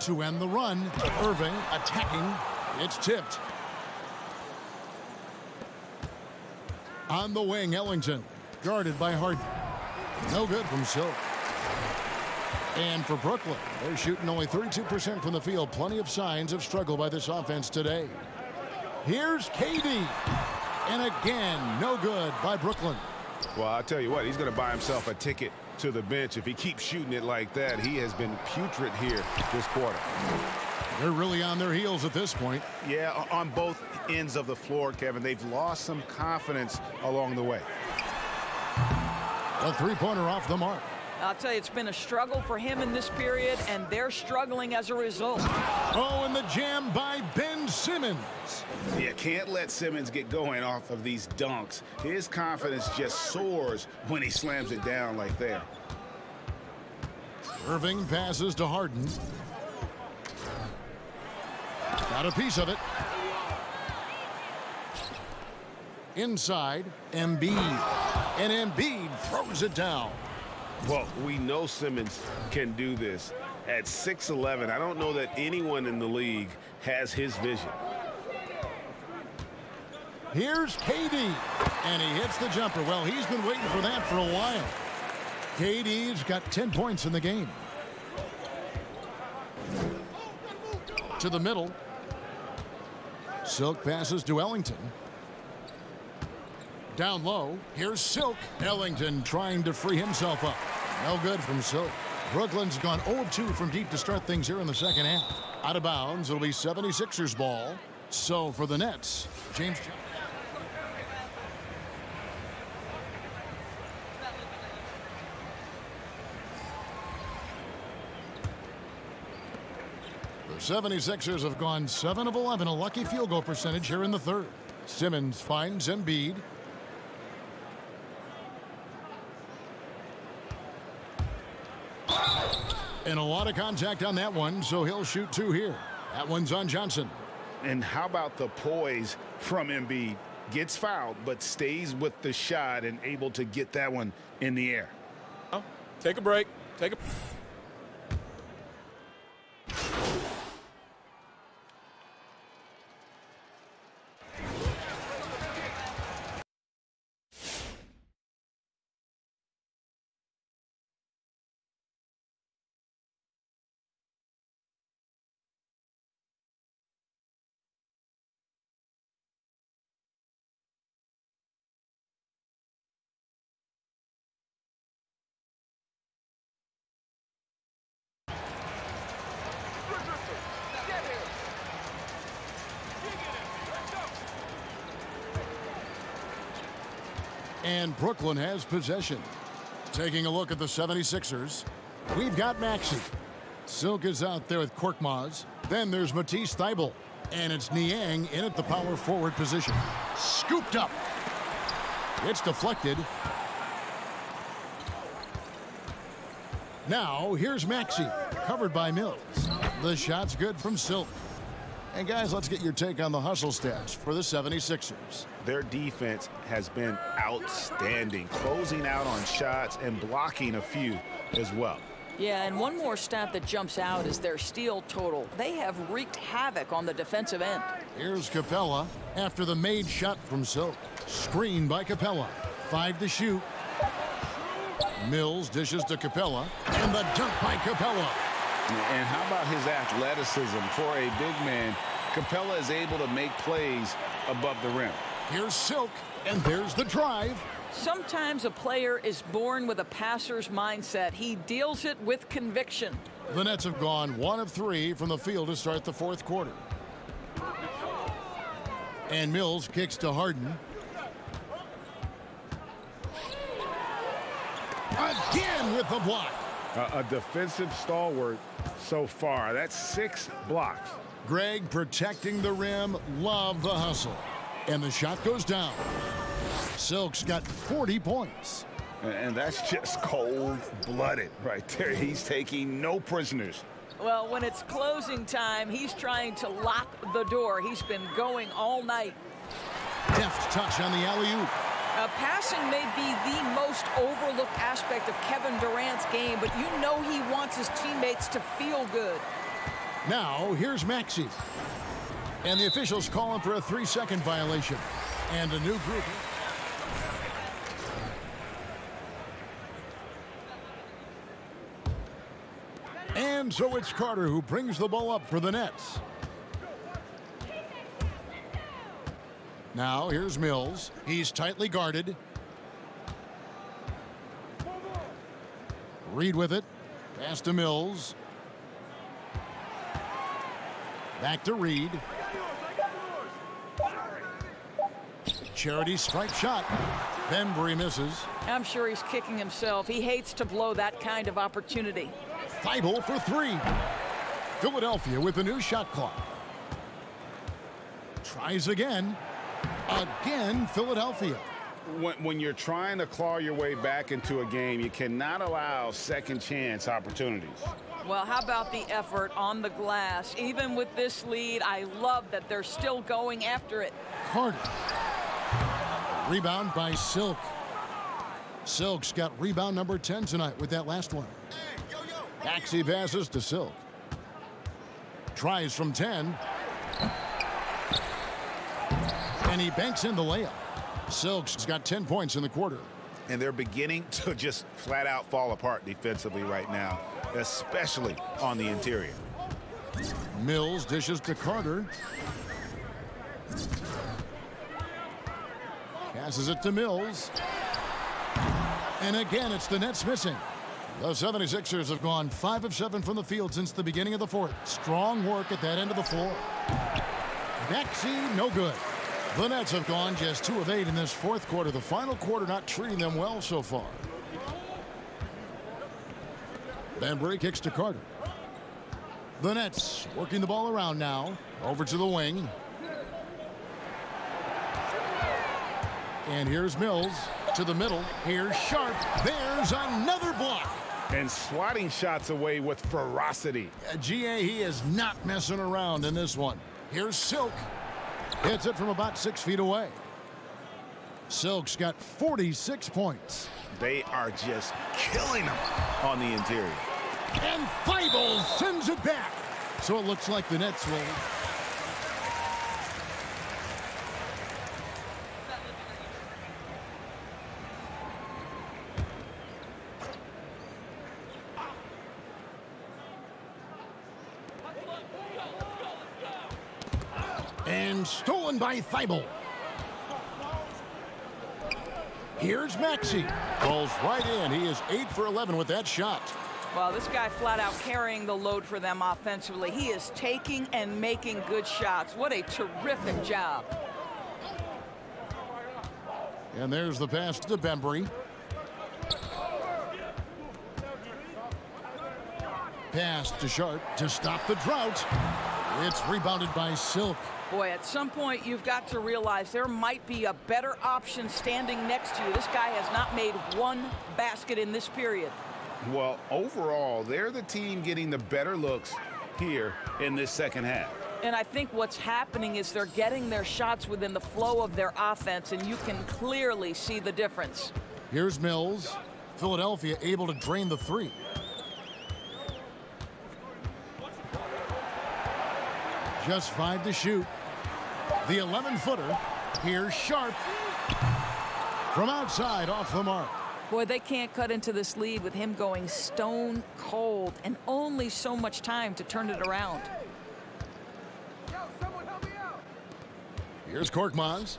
To end the run, Irving attacking. It's tipped. On the wing, Ellington, guarded by Harden. No good from Silk. And for Brooklyn, they're shooting only thirty-two percent from the field. Plenty of signs of struggle by this offense today. Here's K D. And again, no good by Brooklyn. Well, I'll tell you what, he's going to buy himself a ticket to the bench. If he keeps shooting it like that, he has been putrid here this quarter. They're really on their heels at this point. Yeah, on both ends of the floor, Kevin. They've lost some confidence along the way. A three-pointer off the mark. I'll tell you, it's been a struggle for him in this period, and they're struggling as a result. Oh, and the jam by Ben Simmons. You can't let Simmons get going off of these dunks. His confidence just soars when he slams it down like that. Irving passes to Harden. Got a piece of it. Inside, Embiid. And Embiid throws it down. Well, we know Simmons can do this. At six eleven, I don't know that anyone in the league has his vision. Here's K D, and he hits the jumper. Well, he's been waiting for that for a while. K D's got ten points in the game. To the middle. Silk passes to Ellington. Down low. Here's Silk. Ellington trying to free himself up. No good from Silk. Brooklyn's gone oh for two from deep to start things here in the second half. Out of bounds. It'll be seventy-sixers ball. So for the Nets, James. The seventy-sixers have gone seven of eleven, a lucky field goal percentage here in the third. Simmons finds Embiid. And a lot of contact on that one, so he'll shoot two here. That one's on Johnson. And how about the poise from Embiid? Gets fouled, but stays with the shot and able to get that one in the air. Oh, take a break. Take a And Brooklyn has possession. Taking a look at the seventy-sixers, we've got Maxey. Silk is out there with Korkmaz. Then there's Matisse Thybulle. And it's Niang in at the power forward position. Scooped up. It's deflected. Now, here's Maxey, covered by Mills. The shot's good from Silk. And, guys, let's get your take on the hustle stats for the seventy-sixers. Their defense has been outstanding, closing out on shots and blocking a few as well. Yeah, and one more stat that jumps out is their steal total. They have wreaked havoc on the defensive end. Here's Capela after the made shot from Silk. Screen by Capela. Five to shoot. Mills dishes to Capela, and the dunk by Capela. And how about his athleticism for a big man? Capela is able to make plays above the rim. Here's Silk, and there's the drive. Sometimes a player is born with a passer's mindset. He deals it with conviction. The Nets have gone one of three from the field to start the fourth quarter. And Mills kicks to Harden. Again with the block. Uh, a defensive stalwart so far. That's six blocks. Greg protecting the rim. Love the hustle. And the shot goes down. Silk's got forty points. And that's just cold-blooded right there. He's taking no prisoners. Well, when it's closing time, he's trying to lock the door. He's been going all night. Deft touch on the alley-oop. Uh, passing may be the most overlooked aspect of Kevin Durant's game, but you know he wants his teammates to feel good. Now, here's Maxey. And the officials call him for a three-second violation. And a new group. And so it's Carter who brings the ball up for the Nets. Now here's Mills. He's tightly guarded. Reed with it. Pass to Mills. Back to Reed. Charity stripe shot. Bembry misses. I'm sure he's kicking himself. He hates to blow that kind of opportunity. Thybulle for three. Philadelphia with a new shot clock. Tries again. Again, Philadelphia. When, when you're trying to claw your way back into a game, you cannot allow second chance opportunities. Well, how about the effort on the glass? Even with this lead, I love that they're still going after it. Carter. Rebound by Silk. Silk's got rebound number ten tonight with that last one. Maxey passes to Silk. Tries from ten. And he banks in the layup. Silk's got ten points in the quarter. And they're beginning to just flat out fall apart defensively right now, especially on the interior. Mills dishes to Carter. Passes it to Mills. And again, it's the Nets missing. The seventy-sixers have gone five of seven from the field since the beginning of the fourth. Strong work at that end of the floor. Maxey, no good. The Nets have gone just two of eight in this fourth quarter. The final quarter not treating them well so far. Bembry kicks to Carter. The Nets working the ball around now. Over to the wing. And here's Mills to the middle. Here's Sharp. There's another block. And swatting shots away with ferocity. Uh, G A, he is not messing around in this one. Here's Silk. Hits it from about six feet away. Silk's got forty-six points. They are just killing them on the interior. And Thybulle sends it back. So it looks like the Nets will. Stolen by Thybulle. Here's Maxey. Goes right in. He is eight for eleven with that shot. Well, this guy flat out carrying the load for them offensively. He is taking and making good shots. What a terrific job. And there's the pass to Bembry. Pass to Sharp to stop the drought. It's rebounded by Silk. Boy, at some point, you've got to realize there might be a better option standing next to you. This guy has not made one basket in this period. Well, overall, they're the team getting the better looks here in this second half. And I think what's happening is they're getting their shots within the flow of their offense, and you can clearly see the difference. Here's Mills. Philadelphia able to drain the three. Just five to shoot. The eleven-footer, here's Sharp. From outside, off the mark. Boy, they can't cut into this lead with him going stone cold and only so much time to turn it around. Yo, someone help me out. Here's Korkmaz.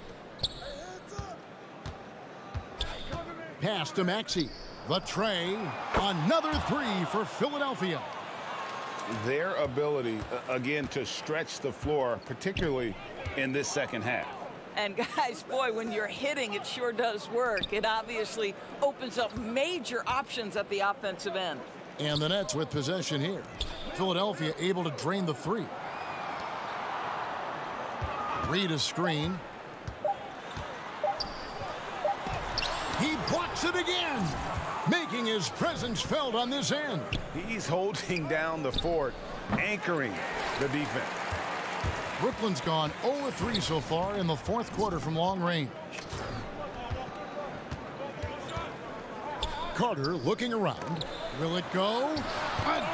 Pass to Maxey. The tray. Another three for Philadelphia. Their ability, again, to stretch the floor, particularly in this second half. And guys, boy, when you're hitting, it sure does work. It obviously opens up major options at the offensive end. And the Nets with possession here. Philadelphia able to drain the three. Reed is screen. He blocks it again, making his presence felt on this end. He's holding down the fort, anchoring the defense. Brooklyn's gone zero for three so far in the fourth quarter from long range. Carter looking around. Will it go?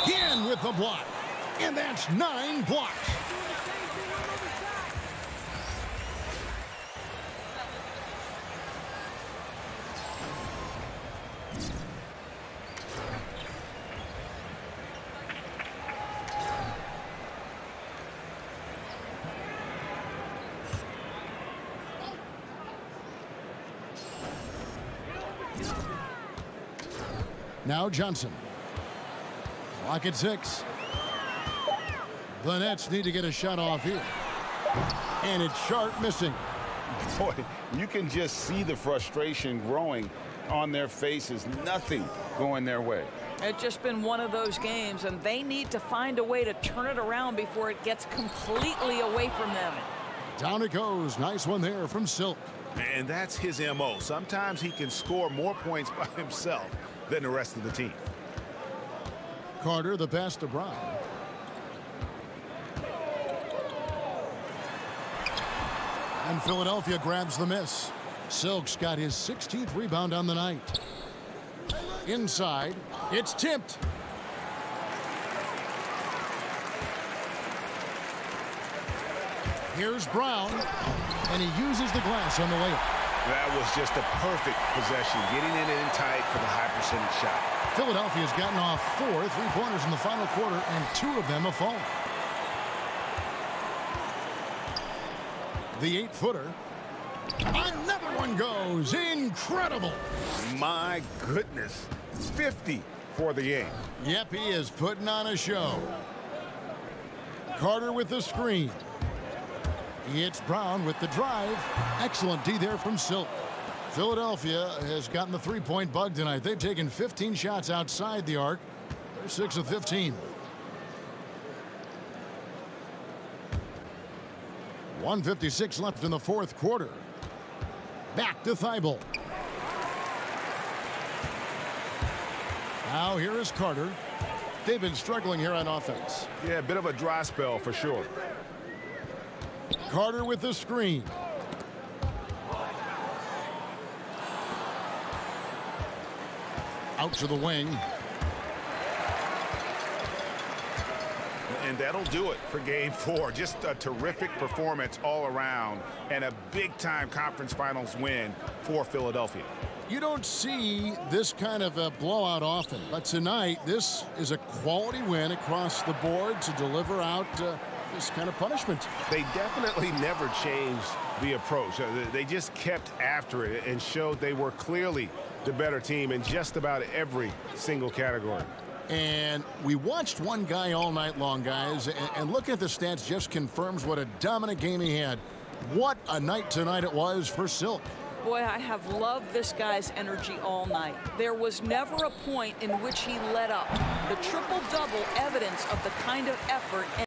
Again with the block. And that's nine blocks. Now Johnson. Clock at six. The Nets need to get a shot off here. And it's sharp missing. Boy, you can just see the frustration growing on their faces. Nothing going their way. It's just been one of those games, and they need to find a way to turn it around before it gets completely away from them. Down it goes. Nice one there from Silk. And that's his M O. Sometimes he can score more points by himself than the rest of the team. Carter, the pass to Brown. And Philadelphia grabs the miss. Silk's got his sixteenth rebound on the night. Inside, it's tipped. Here's Brown, and he uses the glass on the layup. That was just a perfect possession, getting it in tight for the high percentage shot. Philadelphia's gotten off four three-pointers in the final quarter, and two of them have fallen. The eight-footer. Another one goes. Incredible. My goodness. fifty for the game. Yep, he is putting on a show. Carter with the screen. It's Brown with the drive. Excellent D there from Silk. Philadelphia has gotten the three-point bug tonight. They've taken fifteen shots outside the arc. They're six of fifteen. one fifty-six left in the fourth quarter. Back to Thybulle. Now here is Carter. They've been struggling here on offense. Yeah, a bit of a dry spell for sure. Carter with the screen. Out to the wing. And that'll do it for game four. Just a terrific performance all around and a big-time conference finals win for Philadelphia. You don't see this kind of a blowout often, but tonight this is a quality win across the board to deliver out uh, this kind of punishment. They definitely never changed the approach. They just kept after it and showed they were clearly the better team in just about every single category. And we watched one guy all night long, guys, and, and look at the stats just confirms what a dominant game he had. What a night tonight it was for Silk. Boy, I have loved this guy's energy all night. There was never a point in which he let up. The triple-double evidence of the kind of effort and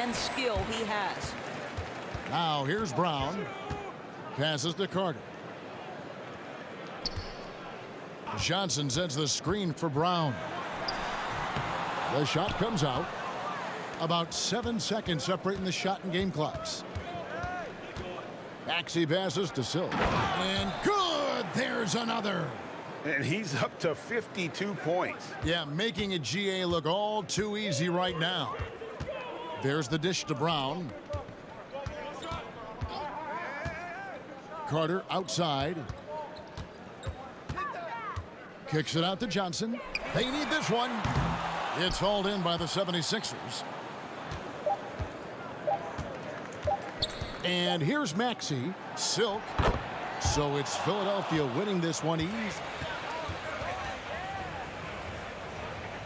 and skill he has. Now here's Brown. Passes to Carter. Johnson sends the screen for Brown. The shot comes out. About seven seconds separating the shot and game clocks. Maxey passes to Silva. And good! There's another. And he's up to fifty-two points. Yeah, making a G A look all too easy right now. There's the dish to Brown. Carter outside. Kicks it out to Johnson. They need this one. It's hauled in by the seventy-sixers. And here's Maxey. Silk. So it's Philadelphia winning this one easy.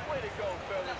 Way to go, fellas.